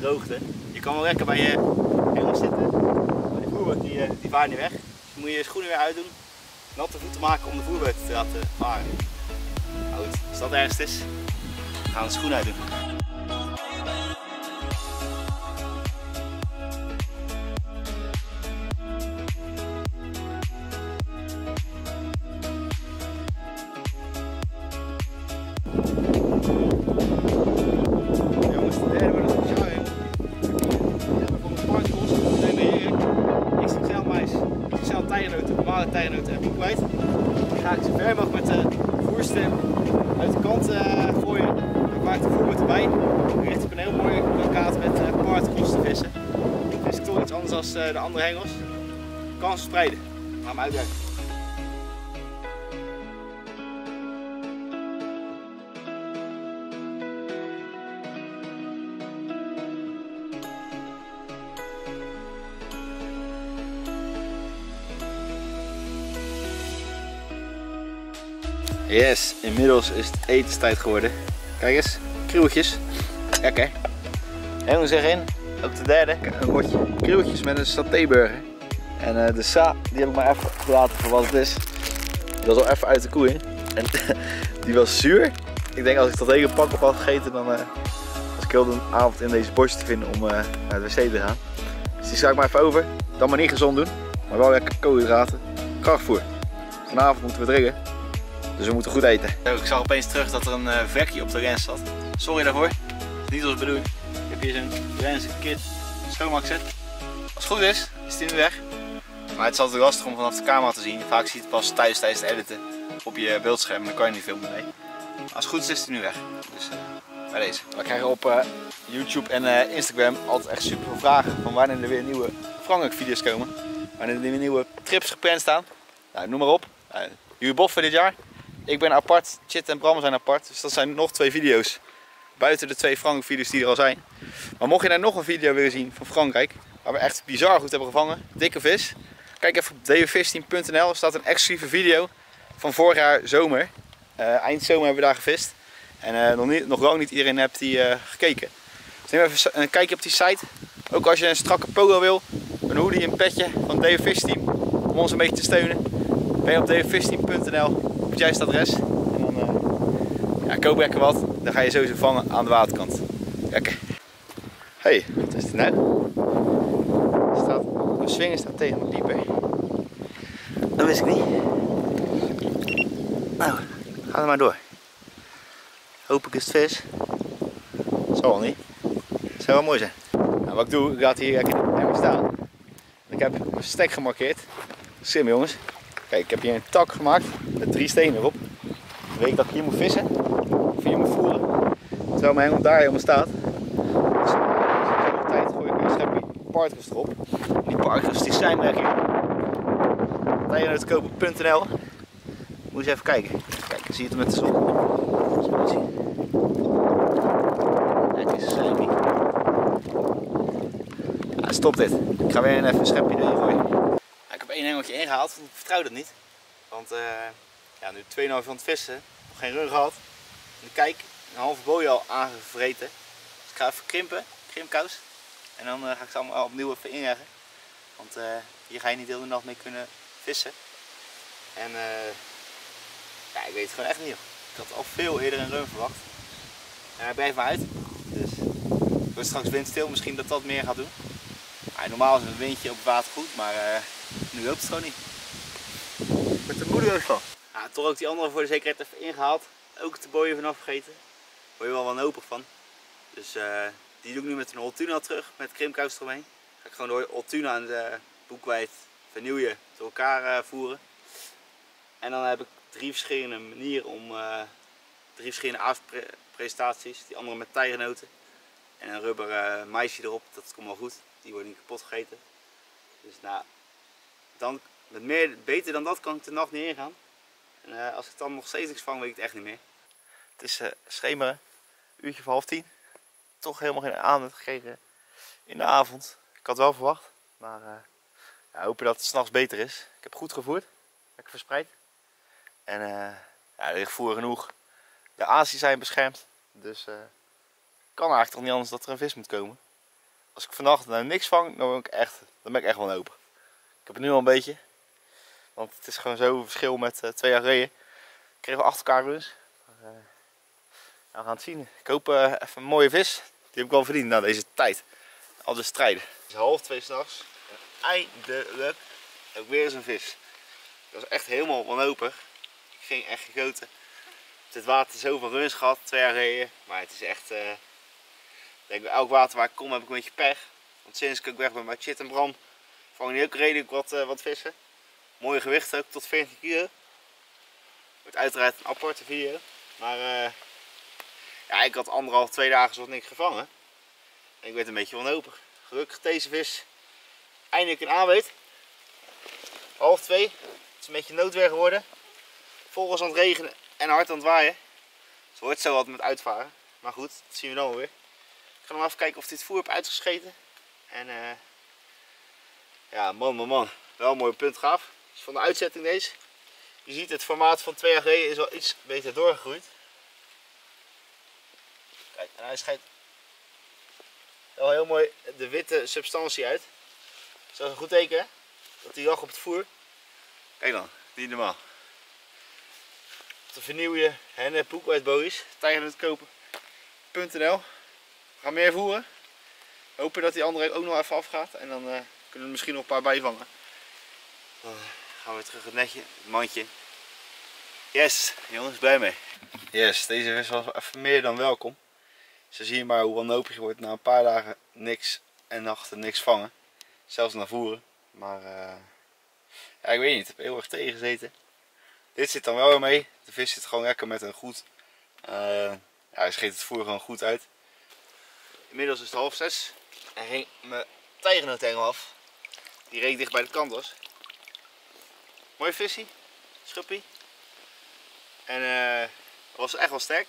droogte. Je kan wel lekker bij je hengel zitten. Maar die voerboot die, uh, die vaart niet weg. Moet je je schoenen weer uitdoen, natte voeten maken om de voerboot te laten varen. Nou goed, als dat ergens is, we gaan de schoenen uitdoen. Tijgenoten en boekwijd. Dan ga ik zo ver mogelijk met de voerstem uit de kant uh, gooien. Ik maak de voerboot erbij. Ik richt op een heel mooi lokaat met uh, particles te vissen. Dus ik toch iets anders als uh, de andere hengels. Kans verspreiden. Laat me uitwerken. Yes, inmiddels is het etenstijd geworden. Kijk eens, krieltjes. Lekker. Hengel zich in, op de derde. Een bordje krieltjes met een satéburger. En uh, de sa, die heb ik maar even gelaten voor wat het is. Die was al even uit de koe in. En die was zuur. Ik denk als ik dat hele pak op had gegeten, dan uh, was ik heel de avond in deze bordjes te vinden om uh, naar de wc te gaan. Dus die sla ik maar even over. Dan maar niet gezond doen, maar wel lekker koolhydraten. Krachtvoer. Vanavond moeten we drinken. Dus we moeten goed eten. Ik zag opeens terug dat er een uh, vlekje op de lens zat. Sorry daarvoor. Dat is niet als bedoeling. Ik heb hier zo'n lenskit schoonmaak zet. Als het goed is, is die nu weg. Maar het is altijd lastig om vanaf de camera te zien. Vaak zie je het pas thuis tijdens het editen op je beeldscherm. Dan kan je niet veel meer mee. Als het goed is, is die nu weg. Dus uh, bij deze. We krijgen op uh, YouTube en uh, Instagram altijd echt super veel vragen van wanneer er weer nieuwe Frankrijk video's komen. Wanneer er weer nieuwe trips gepland staan. Nou, noem maar op. Uh, jullie boffen dit jaar. Ik ben apart, Tjitte en Bram zijn apart, dus dat zijn nog twee video's. Buiten de twee Frankrijk video's die er al zijn. Maar mocht je nou nog een video willen zien van Frankrijk, waar we echt bizar goed hebben gevangen, dikke vis. Kijk even op d w fish team punt n l, er staat een exclusieve video van vorig jaar zomer. Uh, eind zomer hebben we daar gevist. En uh, nog, niet, nog lang niet iedereen heeft die uh, gekeken. Dus neem even een kijkje op die site. Ook als je een strakke polo wil, een hoodie, een petje van D W Fish Team. Om ons een beetje te steunen, ben je op d w fish team punt n l. Op het juiste adres. En dan uh, ja, koop lekker wat. Dan ga je sowieso vangen aan de waterkant. Lekker. Hey, wat is dit nou? Staat, mijn swinger staat tegen mijn pieper. Dat wist ik niet. Nou, ga er maar door. Hopelijk is het vis. Zal wel niet. Dat zou wel mooi zijn. Nou, wat ik doe, ik laat hier lekker staan. Ik heb mijn stek gemarkeerd. Slim jongens. Kijk, ik heb hier een tak gemaakt met drie stenen erop. weet ik dat ik hier moet vissen, of hier moet voeren, terwijl mijn hengel daar helemaal staat. Dus de tijd gooi ik een schepje paardrust erop. Die paardrust is zijn merk hier. Dijennootkopen punt n l. Moet je even kijken. Kijk, zie je het met de zon? Het is slijmie. Ja, stop dit. Ik ga weer even een schepje erin gooien. Nou, ik heb één hengeltje ingehaald, ik vertrouw dat niet. Want uh, ja, nu twee en een half uur van het vissen, nog geen run gehad. En kijk, een halve booi al aangevreten. Dus ik ga even krimpen, krimpkous. En dan uh, ga ik ze allemaal opnieuw even inleggen. Want uh, hier ga je niet de hele nacht mee kunnen vissen. En uh, ja, ik weet het gewoon echt niet. Ik had al veel eerder een run verwacht. En hij blijft maar uit. Dus ik word straks windstil, misschien dat dat meer gaat doen. Maar normaal is een windje op het water goed, maar uh, nu loopt het gewoon niet. Ik ben er moedeloos van. Ja, toch ook die andere voor de zekerheid even ingehaald. Ook de boeien vanaf vergeten. Daar word je wel wanhopig van. Dus uh, die doe ik nu met een Holtuna terug, met krimpkous eromheen. Ga ik gewoon door Holtuna en de boekwijd vernieuw je door elkaar uh, voeren. En dan heb ik drie verschillende manieren om uh, drie verschillende aaspresentaties. Die andere met tijgenoten en een rubber uh, maïsje erop, dat komt wel goed. Die wordt niet kapot gegeten. Dus nou, dan, met meer, beter dan dat kan ik de nacht niet ingaan. En uh, als ik dan nog steeds niks vang, weet ik het echt niet meer. Het is uh, schemeren, uurtje voor half tien. Toch helemaal geen aandacht gekregen in de avond. Ik had wel verwacht, maar uh, ja, hopen dat het s'nachts beter is. Ik heb goed gevoerd, lekker verspreid. En uh, ja, er ligt voer genoeg. De aasjes zijn beschermd, dus uh, kan eigenlijk toch niet anders dat er een vis moet komen. Als ik vannacht nou niks vang, dan ben ik echt, dan ben ik echt wel open. Ik heb het nu al een beetje, want het is gewoon zo'n verschil met uh, twee jaar geleden. Ik kreeg wel achter elkaar runs. Uh, nou, we gaan het zien. Ik hoop uh, even een mooie vis. Die heb ik wel verdiend na deze tijd. Al de strijden. Het is half twee s'nachts. Eindelijk heb ik weer eens een vis. Ik was echt helemaal wanhopig. Ik ging echt gegoten. Het water zoveel runs gehad, twee jaar geleden. Maar het is echt... Uh, denk, elk water waar ik kom heb ik een beetje pech. Want sinds ik ook weg ben bij Tjitte en Bram, vang ik ook redelijk wat, uh, wat vissen. Mooie gewichten ook, tot veertien kilo. Wordt uiteraard een aparte video. Maar uh, ja, ik had anderhalf, twee dagen zoals niks gevangen. En ik werd een beetje wanhopig. Gelukkig deze vis eindelijk een aanbeet. Half twee. Het is een beetje noodweer geworden. Volgens aan het regenen en hard aan het waaien. Het wordt zo wat met uitvaren. Maar goed, dat zien we dan weer. Ik ga nog even kijken of dit voer heb uitgescheten. En uh, ja, man, man, man. Wel een mooi punt gaaf. Dus van de uitzetting deze. Je ziet het formaat van twee jaar geleden is wel iets beter doorgegroeid. Kijk, en hij schijnt wel heel mooi de witte substantie uit. Dus dat is een goed teken, hè? Dat hij lag op het voer. Kijk dan, niet normaal. Te vernieuw je henne boekwijdboeis, tijgenootkopen punt n l. We gaan meer voeren. Hopen dat die andere ook nog even afgaat en dan uh, kunnen we er misschien nog een paar bijvangen. Dan gaan we weer terug het netje, het mandje. Yes, jongens, blij mee. Yes, deze vis was even meer dan welkom. Zo zie je maar hoe wanhopig je wordt na een paar dagen niks en nachten niks vangen. Zelfs naar voeren. Maar uh, ja, ik weet niet, ik heb heel erg tegengezeten. Dit zit dan wel weer mee. De vis zit gewoon lekker met een goed. Uh, ja, hij scheet het voer gewoon goed uit. Inmiddels is het half zes. En ging mijn tijgenootengel af. Die reek dicht bij de kant was. Mooi visje. Schuppie. En uh, was echt wel sterk.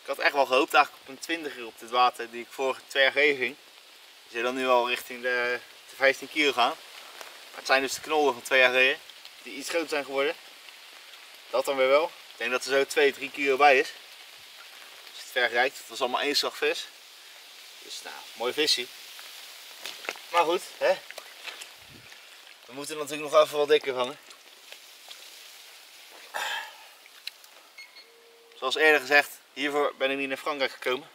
Ik had echt wel gehoopt eigenlijk op een twintiger op dit water die ik vorige twee jaar geleden ging. Dus je dan nu al richting de, de vijftien kilo gaan. Maar het zijn dus de knollen van twee jaar geleden. Die iets groter zijn geworden. Dat dan weer wel. Ik denk dat er zo twee, drie kilo bij is. Als je het vergelijkt, het was allemaal één slag vis. Dus nou, mooi visje. Maar goed, hè? We moeten natuurlijk nog even wat dikker vangen. Zoals eerder gezegd, hiervoor ben ik niet naar Frankrijk gekomen.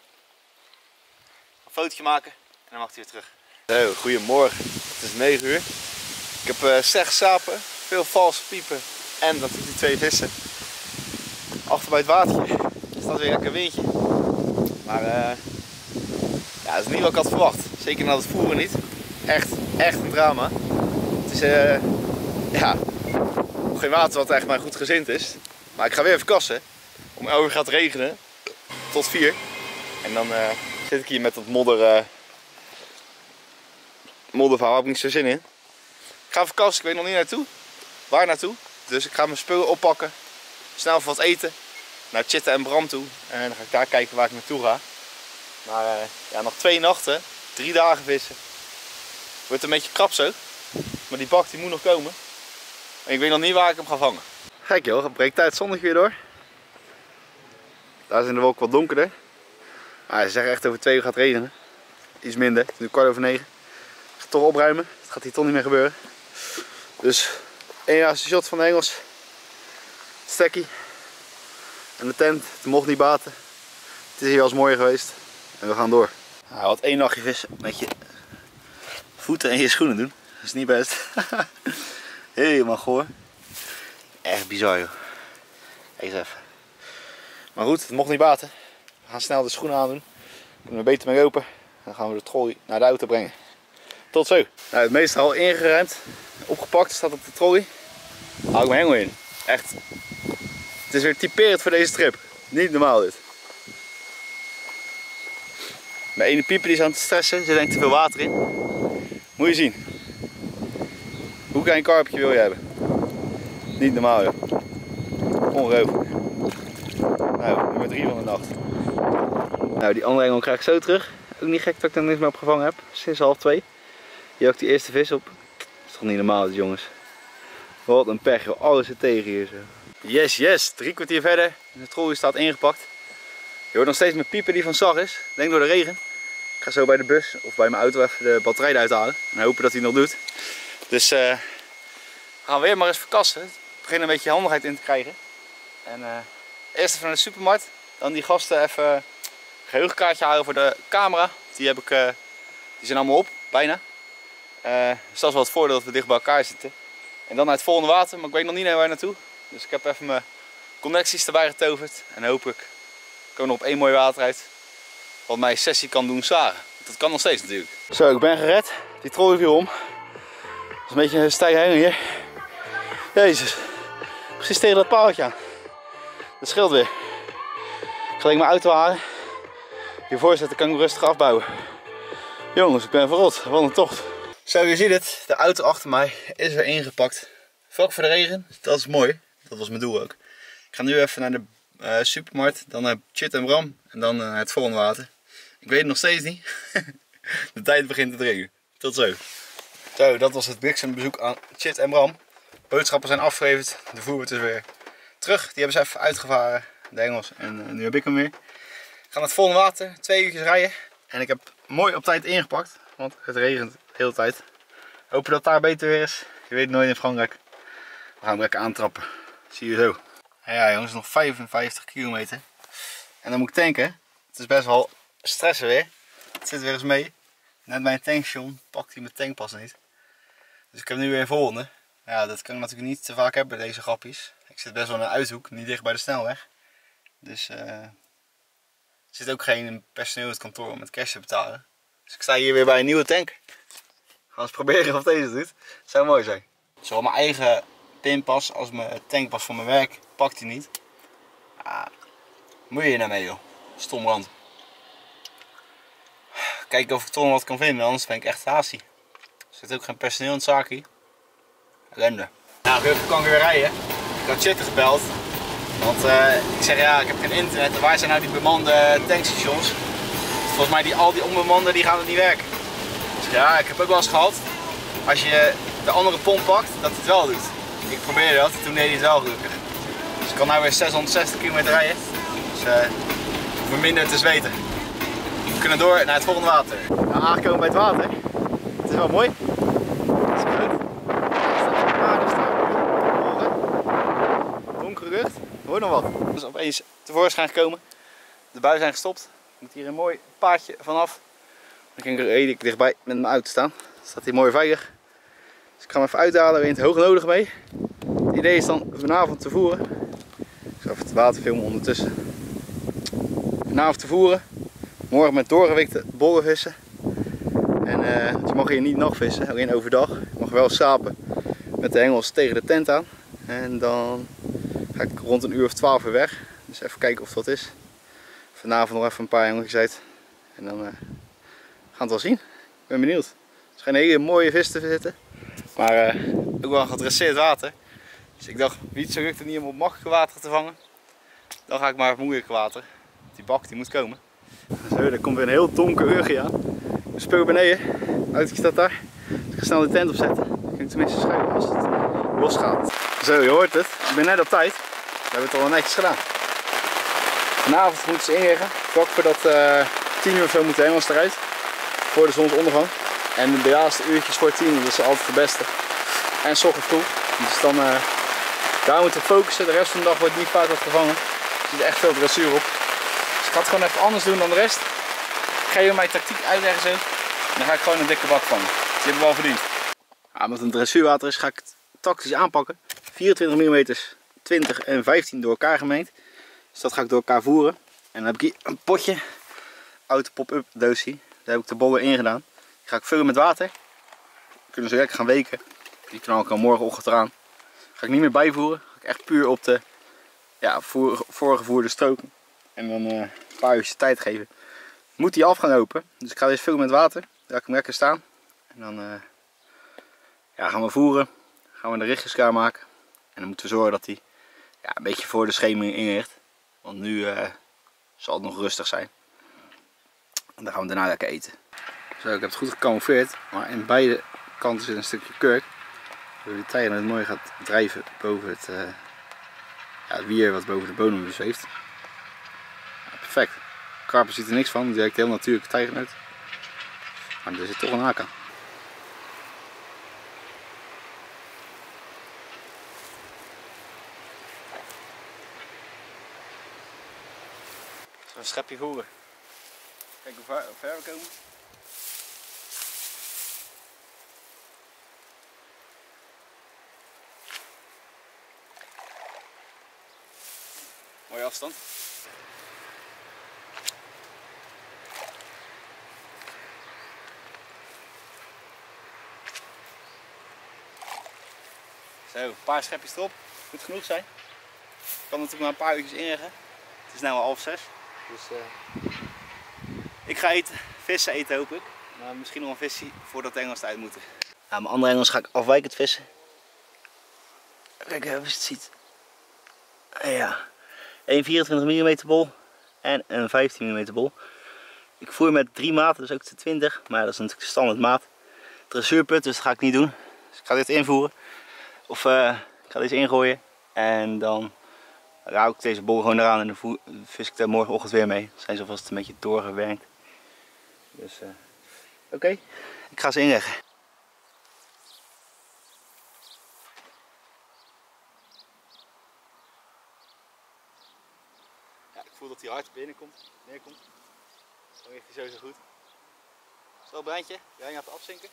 Een fotootje maken en dan mag hij weer terug. Zo, goedemorgen. Het is negen uur. Ik heb uh, slecht slapen, veel valse piepen. En dat die twee vissen achter bij het watertje. Dus dat is weer lekker windje. Maar uh, ja, dat is niet wat ik had verwacht. Zeker na het voeren niet. Echt, echt een drama. Het is uh, ja, geen water wat eigenlijk maar goed gezind is. Maar ik ga weer even kassen. Om elf uur gaat het regenen. Tot vier. En dan uh, zit ik hier met dat modder... Uh, modderverhaal, heb ik niet zo zin in. Ik ga op vakantie, ik weet nog niet naartoe. Waar naartoe. Dus ik ga mijn spullen oppakken. Snel voor wat eten. Naar Tjitte en Bram toe. En dan ga ik daar kijken waar ik naartoe ga. Maar uh, ja, nog twee nachten. Drie dagen vissen. Wordt een beetje krap zo. Maar die bak die moet nog komen. En ik weet nog niet waar ik hem ga vangen. Gek joh, het breekt tijd zondag weer door. Daar zijn de wolken wat donkerder. Maar ze zeggen echt over twee uur gaat het regenen. Iets minder, het is nu kwart over negen. Ik ga toch opruimen, het gaat hier toch niet meer gebeuren. Dus één laatste shot van de hengels. Stekkie. En de tent, het mocht niet baten. Het is hier al eens mooier geweest. En we gaan door. Nou, wat één nachtje vissen met je voeten en je schoenen doen. Dat is niet best. Helemaal goor. Echt bizar joh. Eens even. Maar goed, het mocht niet baten. We gaan snel de schoenen aandoen. Kunnen we beter mee lopen. Dan gaan we de trolley naar de auto brengen. Tot zo. Nou, het meeste al ingeruimd. Opgepakt, staat op de trolley. Hou ik mijn hengel in. Echt. Het is weer typerend voor deze trip. Niet normaal dit. Mijn ene pieper die is aan het stressen. Ze denkt te veel water in. Moet je zien. Hoe klein karpje wil je hebben? Niet normaal joh. Ongelooflijk. Nou, nummer drie van de nacht. Nou, die andere engel krijg ik zo terug. Ook niet gek dat ik er niks meer op gevangen heb. Sinds half twee. Hier had ik die eerste vis op. Dat is toch niet normaal dit jongens. Wat een pech joh. Alles zit tegen hier zo. Yes, yes. Drie kwartier verder. De trolley staat ingepakt. Je hoort nog steeds mijn pieper die van slag is. Denk door de regen. Ik ga zo bij de bus of bij mijn auto even de batterij eruit halen. En hopen dat hij het nog doet. Dus uh, we gaan weer maar eens verkassen. Het begint een beetje handigheid in te krijgen. En uh, eerst even naar de supermarkt. Dan die gasten even een geheugenkaartje halen voor de camera. Die, heb ik, uh, die zijn allemaal op, bijna. Uh, dus dat is wel het voordeel dat we dicht bij elkaar zitten. En dan naar het volgende water, maar ik weet nog niet naar waar naartoe. Dus ik heb even mijn connecties erbij getoverd. En hopelijk komen we nog op één mooi water uit. Wat mij sessie kan doen zagen. Dat kan nog steeds natuurlijk. Zo, ik ben gered. Die trolley viel om. Dat is een beetje een stijge hengel hier. Jezus. Precies tegen dat paaltje aan. Dat scheelt weer. Ik ga alleen mijn auto halen. Hiervoor zetten kan ik hem rustig afbouwen. Jongens, ik ben verrot. Wat een tocht. Zo, je ziet het. De auto achter mij is weer ingepakt. Vlak voor de regen. Dat is mooi. Dat was mijn doel ook. Ik ga nu even naar de uh, supermarkt. Dan naar Tjitte en Bram. En dan naar het volgende water. Ik weet het nog steeds niet. De tijd begint te dringen. Tot zo. Zo, dat was het bliksembezoek aan Tjitte en Bram. Boodschappen zijn afgeleverd. De voerboot is weer terug. Die hebben ze even uitgevaren. De hengels. En nu heb ik hem weer. We gaan naar het volgende water. Twee uurtjes rijden. En ik heb mooi op tijd ingepakt. Want het regent de hele tijd. Hopen dat daar beter weer is. Je weet het nooit in Frankrijk. We gaan hem lekker aantrappen. Zie je zo. Nou ja jongens, nog vijfenvijftig kilometer. En dan moet ik tanken. Het is best wel stressen weer. Het zit weer eens mee. Net bij een tankstation pakt hij mijn tankpas niet. Dus ik heb nu weer een volgende. Ja, dat kan ik natuurlijk niet te vaak hebben, deze grappies. Ik zit best wel in een uithoek, niet dicht bij de snelweg. Dus uh, er zit ook geen personeel in het kantoor om met cash te betalen. Dus ik sta hier weer bij een nieuwe tank. Gaan we eens proberen of deze doet. Zou mooi zijn. Zowel mijn eigen pinpas als mijn tankpas voor mijn werk pakt hij niet. Ah, moet je hier naar mee joh. Stom rand. Kijken of ik toch nog wat kan vinden, anders ben ik echt haastig. Er zit ook geen personeel in het zaakje. Ellende. Nou, ik kan weer rijden. Ik had Tjitte gebeld. Want uh, ik zeg ja, ik heb geen internet. En waar zijn nou die bemande tankstations? Volgens mij die, al die onbemande die gaan er niet werken. Dus ja, ik heb ook wel eens gehad. Als je de andere pomp pakt, dat het wel doet. Ik probeerde dat, toen deed hij het wel gelukkig. Dus ik kan nou weer zeshonderdzestig kilometer rijden. Dus uh, ik hoef me minder te zweten. We kunnen door naar het volgende water. Nou, aangekomen bij het water. Het is wel mooi. Het is groot. Er staan donkere lucht. Hoor nog wat. Het is opeens tevoorschijn gekomen. De buien zijn gestopt. Ik moet hier een mooi paadje vanaf. Dan reed ik dichtbij met mijn auto staan. Het staat hier mooi veilig. Dus ik ga hem even uithalen. We in het hoognodig mee. Het idee is dan vanavond te voeren. Ik zal even het water filmen ondertussen. Vanavond te voeren. Morgen met doorgewikte bollen vissen. En uh, dus je mag hier niet nachtvissen, alleen overdag. Je mag wel sapen met de hengels tegen de tent aan. En dan ga ik rond een uur of twaalf uur weg. Dus even kijken of dat is. Vanavond nog even een paar jongens uit. En dan uh, gaan we het wel zien. Ik ben benieuwd. Het schijnt een hele mooie vis te zitten. Maar uh, ook wel gedresseerd water. Dus ik dacht, Wietse lukt het niet om op makkelijke water te vangen. Dan ga ik maar op moeilijk water. Die bak die moet komen. Zo, er komt weer een heel donker urgie aan. We spullen beneden. Autootje staat daar. Dus ik ga snel de tent opzetten. Ik kan tenminste schuilen als het los gaat. Zo, je hoort het. Ik ben net op tijd. We hebben het al netjes gedaan. Vanavond moeten ze inregen. Vlak voordat uh, tien uur of zo moeten helemaal eruit. Voor de zonsondergang. En de laatste uurtjes voor tien uur, dat is altijd het beste. En 's ochtends vroeg. Dus dan, uh, daar moeten we focussen. De rest van de dag wordt niet vaak wat gevangen. Er zit echt veel dressuur op. Dus ik ga het gewoon even anders doen dan de rest. Ik ga je mijn tactiek uitleggen zo. En dan ga ik gewoon een dikke bak vangen. Die hebben we al verdiend. Ja, omdat het een dressuurwater is, ga ik het tactisch aanpakken. vierentwintig millimeter, twintig en vijftien door elkaar gemengd. Dus dat ga ik door elkaar voeren. En dan heb ik hier een potje. Oude pop-up doosje. Daar heb ik de bollen in gedaan. Die ga ik vullen met water. Die kunnen ze lekker gaan weken. Die knal ik al morgenochtend eraan. Ga ik niet meer bijvoeren. Ga ik echt puur op de ja, voorgevoerde strook. En dan uh, een paar uurtjes tijd geven. Moet die af gaan lopen. Dus ik ga deze vullen met water. Laat ik hem lekker staan. En dan uh, ja, gaan we voeren. Gaan we de richtjes klaar maken. En dan moeten we zorgen dat hij ja, een beetje voor de schemering inricht. Want nu uh, zal het nog rustig zijn. En dan gaan we daarna lekker eten. Zo, ik heb het goed gecamoufleerd. Maar aan beide kanten zit een stukje kurk. Door de tijden dat het mooi gaat drijven boven het, uh, ja, het wier wat boven de bodem zweeft. Ja, perfect. Karper ziet er niks van. Die lijkt heel natuurlijk tijgen uit. Maar er zit toch een haak aan. Een schepje voeren. Kijk hoe ver, hoe ver we komen. Mooie afstand. Zo, een paar schepjes erop. Moet genoeg zijn. Ik kan natuurlijk maar een paar uurtjes inregen. Het is nu al half zes. Dus uh, ik ga eten, vissen eten hoop ik. Maar misschien nog een visje voordat de Engels uit moeten. Nou, mijn andere Engels ga ik afwijkend vissen. Kijk even of je het ziet. Ja, een vierentwintig millimeter bol en een vijftien millimeter bol. Ik voer met drie maten, dus ook de twintig. Maar dat is natuurlijk de standaard maat. Dressuurput, dus dat ga ik niet doen. Dus ik ga dit invoeren. Of uh, ik ga deze ingooien en dan... Dan hou ik deze bol gewoon eraan en dan vis ik daar morgenochtend weer mee. Dan zijn ze alvast een beetje doorgewerkt. Dus uh, oké, okay. Ik ga ze inleggen. Ja, ik voel dat hij hard binnenkomt, neerkomt. Dan ligt hij sowieso goed. Zo, Breintje, jij gaat afzinken.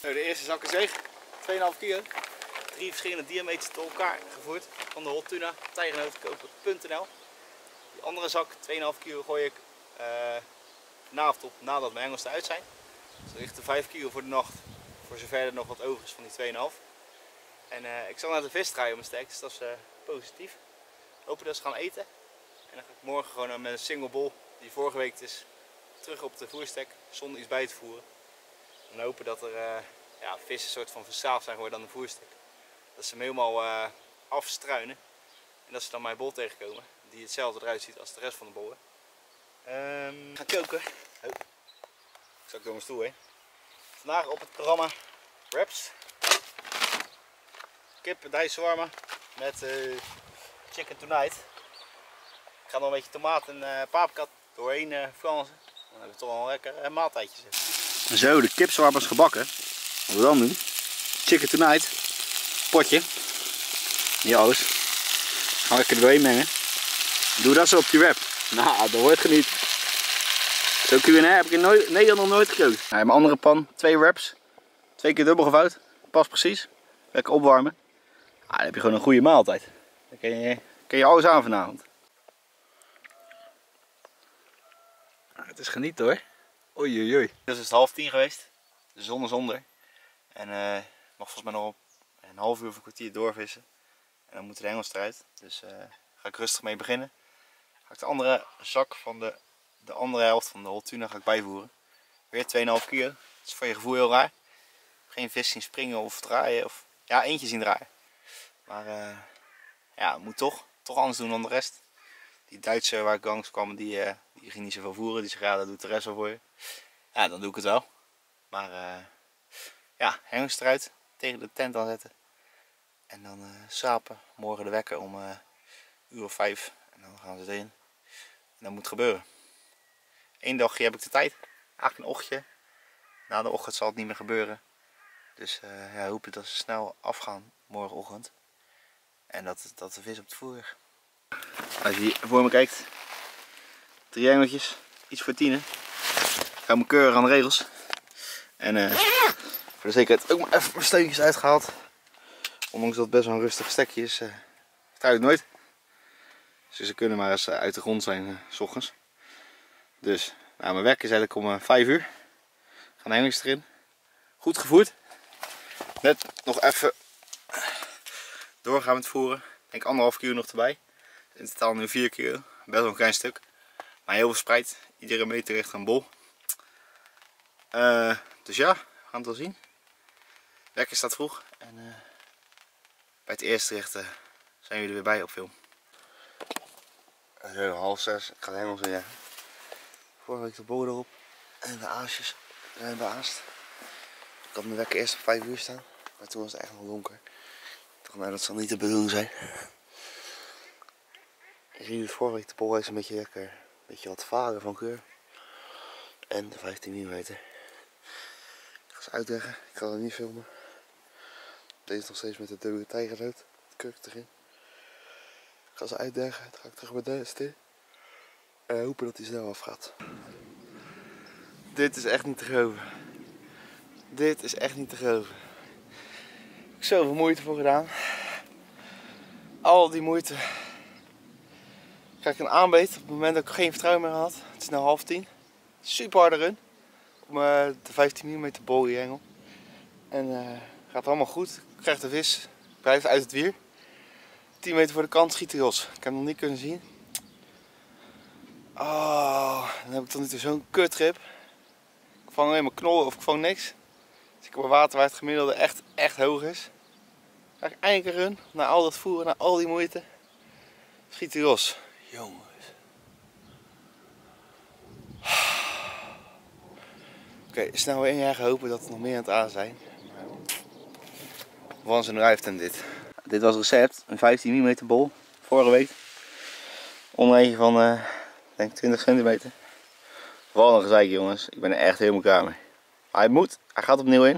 De eerste zak is leeg, twee komma vijf kilo, drie verschillende diameters door elkaar gevoerd van de Holtuna, tijgenootkoper punt n l. Die andere zak, twee komma vijf kilo, gooi ik uh, vanavond op nadat mijn Engels eruit zijn. Dus er ligt er vijf kilo voor de nacht, voor zover er nog wat over is van die twee komma vijf. En uh, ik zal naar de vis draaien om mijn sterk, dus dat is uh, positief. Hopen dat ze gaan eten. En dan ga ik morgen gewoon met een single bol, die vorige week is, terug op de voerstek zonder iets bij te voeren. En hopen dat er uh, ja, vissen soort van verslaafd zijn geworden aan de voerstek. Dat ze hem helemaal uh, afstruinen. En dat ze dan mijn bol tegenkomen. Die hetzelfde eruit ziet als de rest van de bollen. Um, ik ga koken. Oh. Ik zak door mijn stoel heen. Vandaag op het programma wraps. Kip dij shawarma met uh, chicken tonight. Ik ga nog een beetje tomaat en uh, paprika doorheen uh, flansen. Dan hebben we toch wel een lekker uh, maaltijdje zitten. Zo, de kipswarm is gebakken. Wat we dan doen? Chicken tonight. Potje. Niet alles. Gaan we lekker doorheen mengen. Doe dat zo op je web. Nou, dat hoort geniet. Zo Q en A heb ik in nooit, Nederland nog nooit gekookt. Ja, mijn andere pan, twee wraps, twee keer dubbel gevouwd, pas precies. Lekker opwarmen. Ah, dan heb je gewoon een goede maaltijd. Dan kun je, kun je alles aan vanavond. Ah, het is geniet hoor. Oei oei oei. Het is het half tien geweest. De zon is onder. En uh, ik mag volgens mij nog op een half uur of een kwartier doorvissen. En dan moeten de hengels eruit. Dus uh, ga ik rustig mee beginnen. Ga ik de andere zak van de, de andere helft van de Holtuna ga ik bijvoeren. Weer twee komma vijf kilo. Dat is voor je gevoel heel raar. Geen vis zien springen of draaien. Of, ja, eentje zien draaien. Maar uh, ja, moet toch. Toch anders doen dan de rest. Die Duitser waar ik langs kwam, die, uh, die ging niet zoveel voeren. Die zei, ja, dat doet de rest wel voor je. Ja, dan doe ik het wel. Maar uh, ja, hengels eruit. Tegen de tent aan zetten. En dan uh, slapen. Morgen de wekker om uh, uur of vijf. En dan gaan ze het in. En dat moet gebeuren. Eén dagje heb ik de tijd. Eigenlijk een ochtje. Na de ochtend zal het niet meer gebeuren. Dus uh, ja, hoop ik dat ze snel afgaan morgenochtend. En dat, dat de vis op het voer is. Als je hier voor me kijkt. Drie hengeltjes. Iets voor tienen. Ik hou me keurig aan de regels. En uh, voor de zekerheid ook maar even mijn steuntjes uitgehaald. Ondanks dat het best wel een rustig stekje is. Uh, het houdt nooit. Dus ze kunnen maar eens uit de grond zijn, uh, 's ochtends. Dus, nou, mijn werk is eigenlijk om uh, vijf uur. Gaan de hengels erin. Goed gevoerd. Net nog even doorgaan met voeren. Ik denk anderhalf kilo nog erbij. In totaal nu vier kilo. Best wel een klein stuk. Maar heel verspreid. Iedere meter echt een bol. Uh, dus ja, we gaan het wel zien. De wekker staat vroeg. En uh, bij het eerste rechten uh, zijn jullie er weer bij op film. Zo, half zes. Ik ga de hengels in, ja. Vorige week de bol erop. En de aasjes zijn beaast. Ik had mijn wekker eerst op vijf uur staan. Maar toen was het echt nog donker. Toch, nou, dat zal niet de bedoeling zijn. Je ziet het, vorige week de bol is een beetje lekker. Een beetje wat vager van keur. En de vijftien millimeter. Ik ga ze uitleggen. Ik ga het niet filmen. Deze is nog steeds met de dubbele tijger uit. Het kurk erin. Ik ga ze uitdagen, dan ga ik terug bij de stil. En hopen dat hij snel afgaat. Dit is echt niet te geloven. Dit is echt niet te geloven. Ik heb zoveel moeite voor gedaan. Al die moeite. Kijk, ik een aanbeet op het moment dat ik geen vertrouwen meer had. Het is nu half tien. Super harde run. Op de vijftien millimeter bolie hengel. En uh, gaat allemaal goed. Ik krijg de vis. Ik blijf uit het wier. tien meter voor de kant schiet hij los. Ik heb hem nog niet kunnen zien. Oh, dan heb ik tot nu toe zo'n kutgrip. Ik vang alleen maar knollen of ik vang niks. Dus ik heb water waar het gemiddelde echt, echt hoog is. Dan krijg ik eindelijk een run. Na al dat voeren, na al die moeite. Schiet hij los. Jongens. Oké, okay, snel weer één jaar hopen dat er nog meer aan het aan zijn. Once and arrived in dit. Dit was het recept, een vijftien millimeter bol, vorige week. Ondereentje van uh, denk twintig centimeter. Vooral een gezeik jongens, ik ben er echt helemaal klaar mee. Maar hij moet, hij gaat opnieuw in.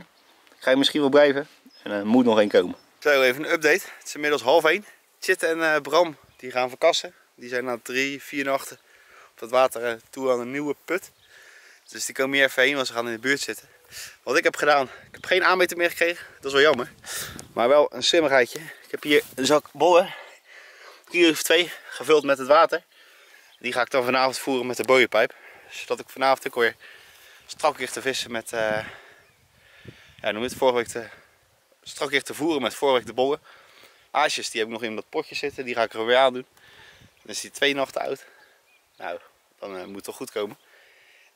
Ik ga je misschien wel blijven en er uh, moet nog één komen. Zo, even een update. Het is inmiddels half één. Tjitte en uh, Bram die gaan verkassen. Die zijn na drie, vier nachten op het water uh, toe aan een nieuwe put. Dus die komen hier even heen, want ze gaan in de buurt zitten. Wat ik heb gedaan, ik heb geen aanmeter meer gekregen, dat is wel jammer. Maar wel een simmigheidje. Ik heb hier een zak bollen, kilo of twee, gevuld met het water. Die ga ik dan vanavond voeren met de boeienpijp. Zodat ik vanavond ook weer strak ligt te vissen met, uh, ja, noem het, vorige week te, strak ligt te voeren met vorige week de bollen. Aasjes die heb ik nog in dat potje zitten, die ga ik er weer aan doen. Dan is die twee nachten oud. Nou, dan uh, moet het toch goed komen.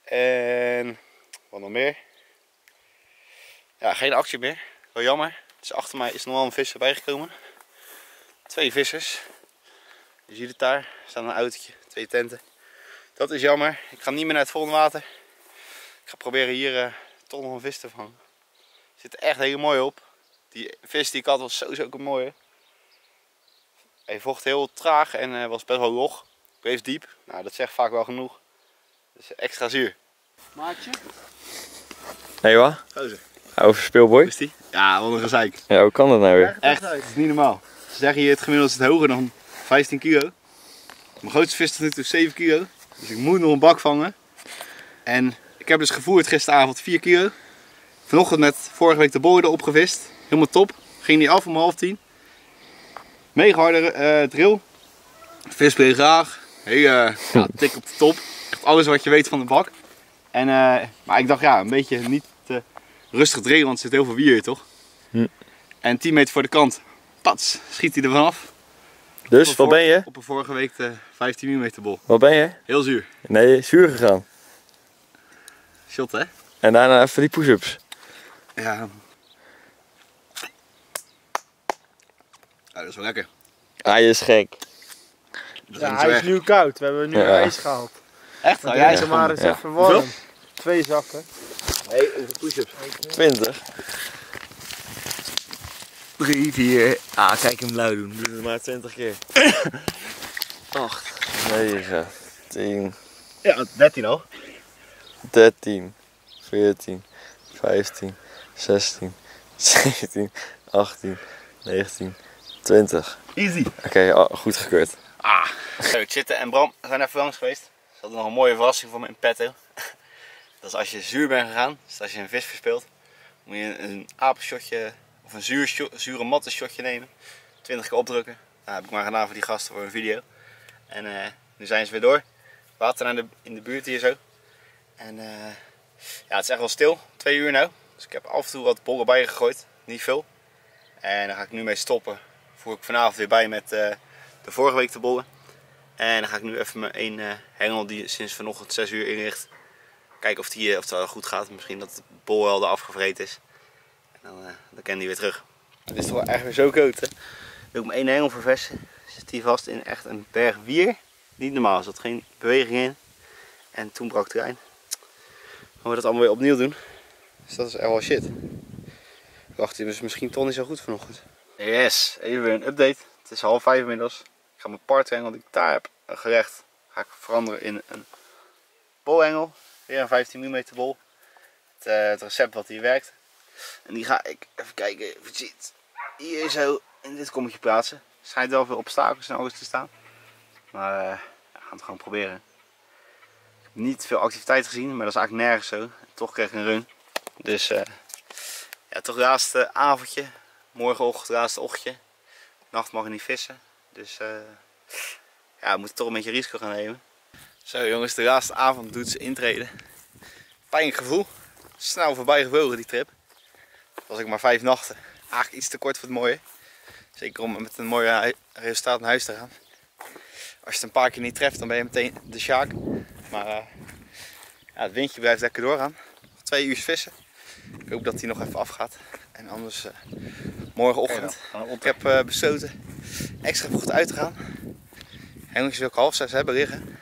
En wat nog meer? Ja, geen actie meer. Wel jammer. Dus achter mij is nog wel een vis erbij gekomen. Twee vissers. Je ziet het daar. Er staat een autootje. Twee tenten. Dat is jammer. Ik ga niet meer naar het volgende water. Ik ga proberen hier uh, toch nog een vis te vangen. Er zit echt heel mooi op. Die vis die ik had was sowieso ook een mooie. Hij vocht heel traag en uh, was best wel log. Bleef diep. Nou, dat zegt vaak wel genoeg. Dus extra zuur. Maatje? Nee, wat? Gozer. Over speelboy? Is die? Ja, wat een gezeik. Ja, hoe kan dat nou weer? Echt, het is niet normaal. Ze zeggen hier het gemiddelde zit hoger dan vijftien kilo. Mijn grootste vis tot nu toe is zeven kilo. Dus ik moet nog een bak vangen. En ik heb dus gevoerd gisteravond vier kilo. Vanochtend met vorige week de boorden opgevist. Helemaal top. Ging die af om half tien. Mega harde uh, drill. Vis bleef graag. Hele uh, ja, tik op de top. Echt alles wat je weet van de bak. En, uh, maar ik dacht ja, een beetje niet uh, rustig drillen, want er zit heel veel wier hier toch. Hm. En tien meter voor de kant, pats, schiet hij er vanaf. Dus, wat vorige, ben je? Op een vorige week de vijftien millimeter bol. Wat ben je? Heel zuur. Nee, zuur gegaan. Shot hè? En daarna even die push-ups. Ja. Ja, dat is wel lekker. Hij is gek. Is ja, hij is nu koud, we hebben nu ja. ijs gehaald. Echt? Nou, jij ja, maar eens ja. even warm. Twee zakken. Nee, hoeveel push-ups? twintig. drie, vier. Ah, kijk hem lui doen. Doe het maar twintig keer. acht, negen, tien. Ja, dertien al. dertien, veertien, vijftien, zestien, zeventien, achttien, negentien, twintig. Easy. Oké, okay, oh, goed gekeurd. Ah. Zo, Tjitte en Bram zijn even langs geweest. Ze hadden nog een mooie verrassing voor me in petto. Dat is als je zuur bent gegaan, dus als je een vis verspeelt, moet je een apenshotje of een zuur, zure matte shotje nemen. twintig keer opdrukken. Nou, heb ik maar gedaan voor die gasten voor een video. En uh, nu zijn ze weer door. Water naar de, in de buurt hier zo. En uh, ja, het is echt wel stil. Twee uur nou. Dus ik heb af en toe wat bollen bij gegooid. Niet veel. En daar ga ik nu mee stoppen. Voer ik vanavond weer bij met uh, de vorige week de bollen. En dan ga ik nu even mijn één uh, hengel die sinds vanochtend zes uur inricht. Kijken of, die, of het wel goed gaat. Misschien dat de bol wel afgevreten is. En dan, uh, dan kan die weer terug. Het is toch wel echt weer zo koud hè. Doe ik mijn één hengel verversen. Zit hier vast in echt een berg wier. Niet normaal, er zat geen beweging in. En toen brak het erin. Dan moet ik dat allemaal weer opnieuw doen. Dus dat is echt wel shit. Ik dacht, dit is misschien toch niet zo goed vanochtend. Yes, even weer een update. Het is half vijf inmiddels. Ik ga mijn parthengel die ik daar heb gerecht, ga ik veranderen in een bolhengel. Weer een vijftien millimeter bol. Het, uh, het recept wat hier werkt. En die ga ik even kijken of je het ziet. Hier zo in dit kommetje plaatsen. Er schijnt wel veel obstakels en alles te staan. Maar uh, we gaan het gewoon proberen. Niet veel activiteit gezien, maar dat is eigenlijk nergens zo. Toch kreeg ik een run. Dus uh, ja, toch laatste avondje. Morgenochtend, laatste ochtje. Nacht mag ik niet vissen. Dus uh, ja, we moeten toch een beetje risico gaan nemen. Zo jongens, de laatste avond doet ze intreden. Pijnlijk gevoel. Snel voorbij gevlogen die trip. Dat was ik maar vijf nachten. Eigenlijk iets te kort voor het mooie. Zeker om met een mooi resultaat naar huis te gaan. Als je het een paar keer niet treft, dan ben je meteen de sjaak. Maar uh, ja, het windje blijft lekker doorgaan. Nog twee uur vissen. Ik hoop dat hij nog even afgaat. En anders uh, morgenochtend. Ik heb uh, besloten extra vroeg uit te gaan. Hengeltjes wil ik half zes hebben liggen.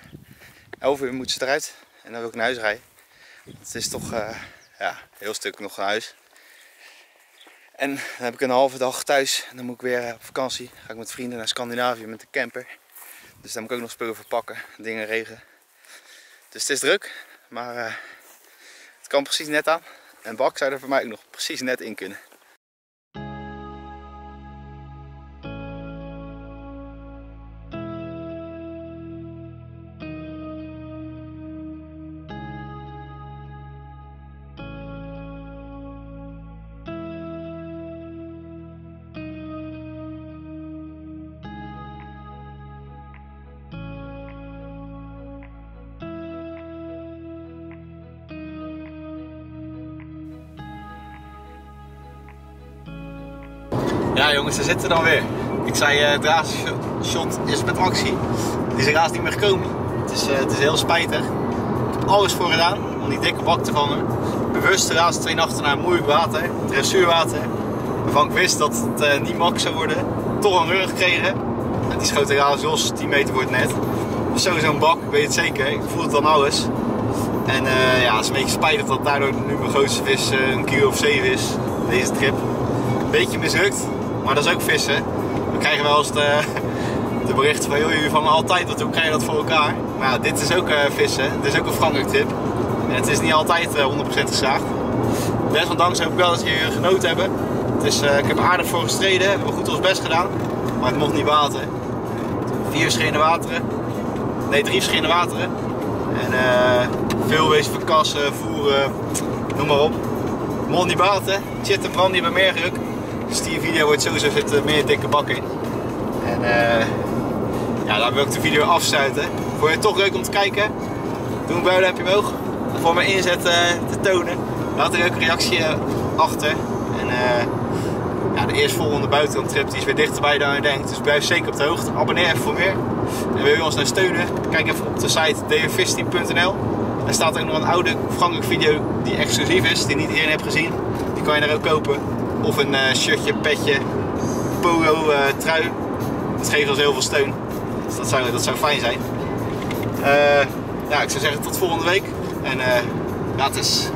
elf uur moeten ze eruit. En dan wil ik naar huis rijden. Het is toch uh, ja, een heel stuk nog naar huis. En dan heb ik een halve dag thuis. En dan moet ik weer uh, op vakantie. Dan ga ik met vrienden naar Scandinavië met de camper. Dus daar moet ik ook nog spullen voor pakken. Dingen regelen. Dus het is druk, maar uh, het kan precies net aan. En bak zou er voor mij ook nog precies net in kunnen. Ja jongens, daar zitten we dan weer. Ik zei, uh, de laatste shot is met actie. Die is helaas niet meer gekomen. Het is, uh, het is heel spijtig. Ik heb alles voor gedaan om die dikke bak te vangen. Bewust de laatste twee nachten naar moeilijk water, dressuurwater. Waarvan ik wist dat het uh, niet makkelijk zou worden. Toch een run gekregen. En die schoot helaas los, tien meter wordt net. Dus sowieso een bak, ik weet het zeker. Ik voel het dan alles. En uh, ja, het is een beetje spijtig dat daardoor nu mijn grootste vis uh, een kilo of zeven is. Deze trip. Een beetje mislukt. Maar dat is ook vissen. We krijgen wel eens de, de berichten van jullie van altijd, want hoe krijg je dat voor elkaar? Maar ja, dit is ook uh, vissen. Dit is ook een Frankrijk-tip. En het is niet altijd uh, honderd procent geslaagd. Desondanks hoop ik wel dat jullie genoten hebben. Dus uh, ik heb aardig voor gestreden. We hebben goed ons best gedaan. Maar het mocht niet wateren. Vier verschillende wateren. Nee, drie verschillende wateren. En uh, veel wezen, verkassen, voeren, noem maar op. Mond niet baat, hè? Tjitte en Bram die hebben meer geluk. Dus die video wordt sowieso zitten meer dikke bak in. En uh, ja, daar wil ik de video afsluiten. Vond je het toch leuk om te kijken? Doe een duimpje omhoog. Voor mijn inzet uh, te tonen. Laat er ook een reactie uh, achter. En uh, ja, de eerstvolgende buitenlandtrip die is weer dichterbij dan je denkt. Dus blijf zeker op de hoogte. Abonneer even voor meer. En wil je ons nou steunen? Kijk even op de site d w fish team punt n l. Er staat ook nog een oude Frankrijk video die exclusief is, die niet iedereen heeft gezien. Die kan je daar ook kopen. Of een uh, shirtje, petje, polo uh, trui. Dat geeft ons heel veel steun. Dus dat zou, dat zou fijn zijn. Uh, ja, ik zou zeggen tot volgende week. En uh, laat eens.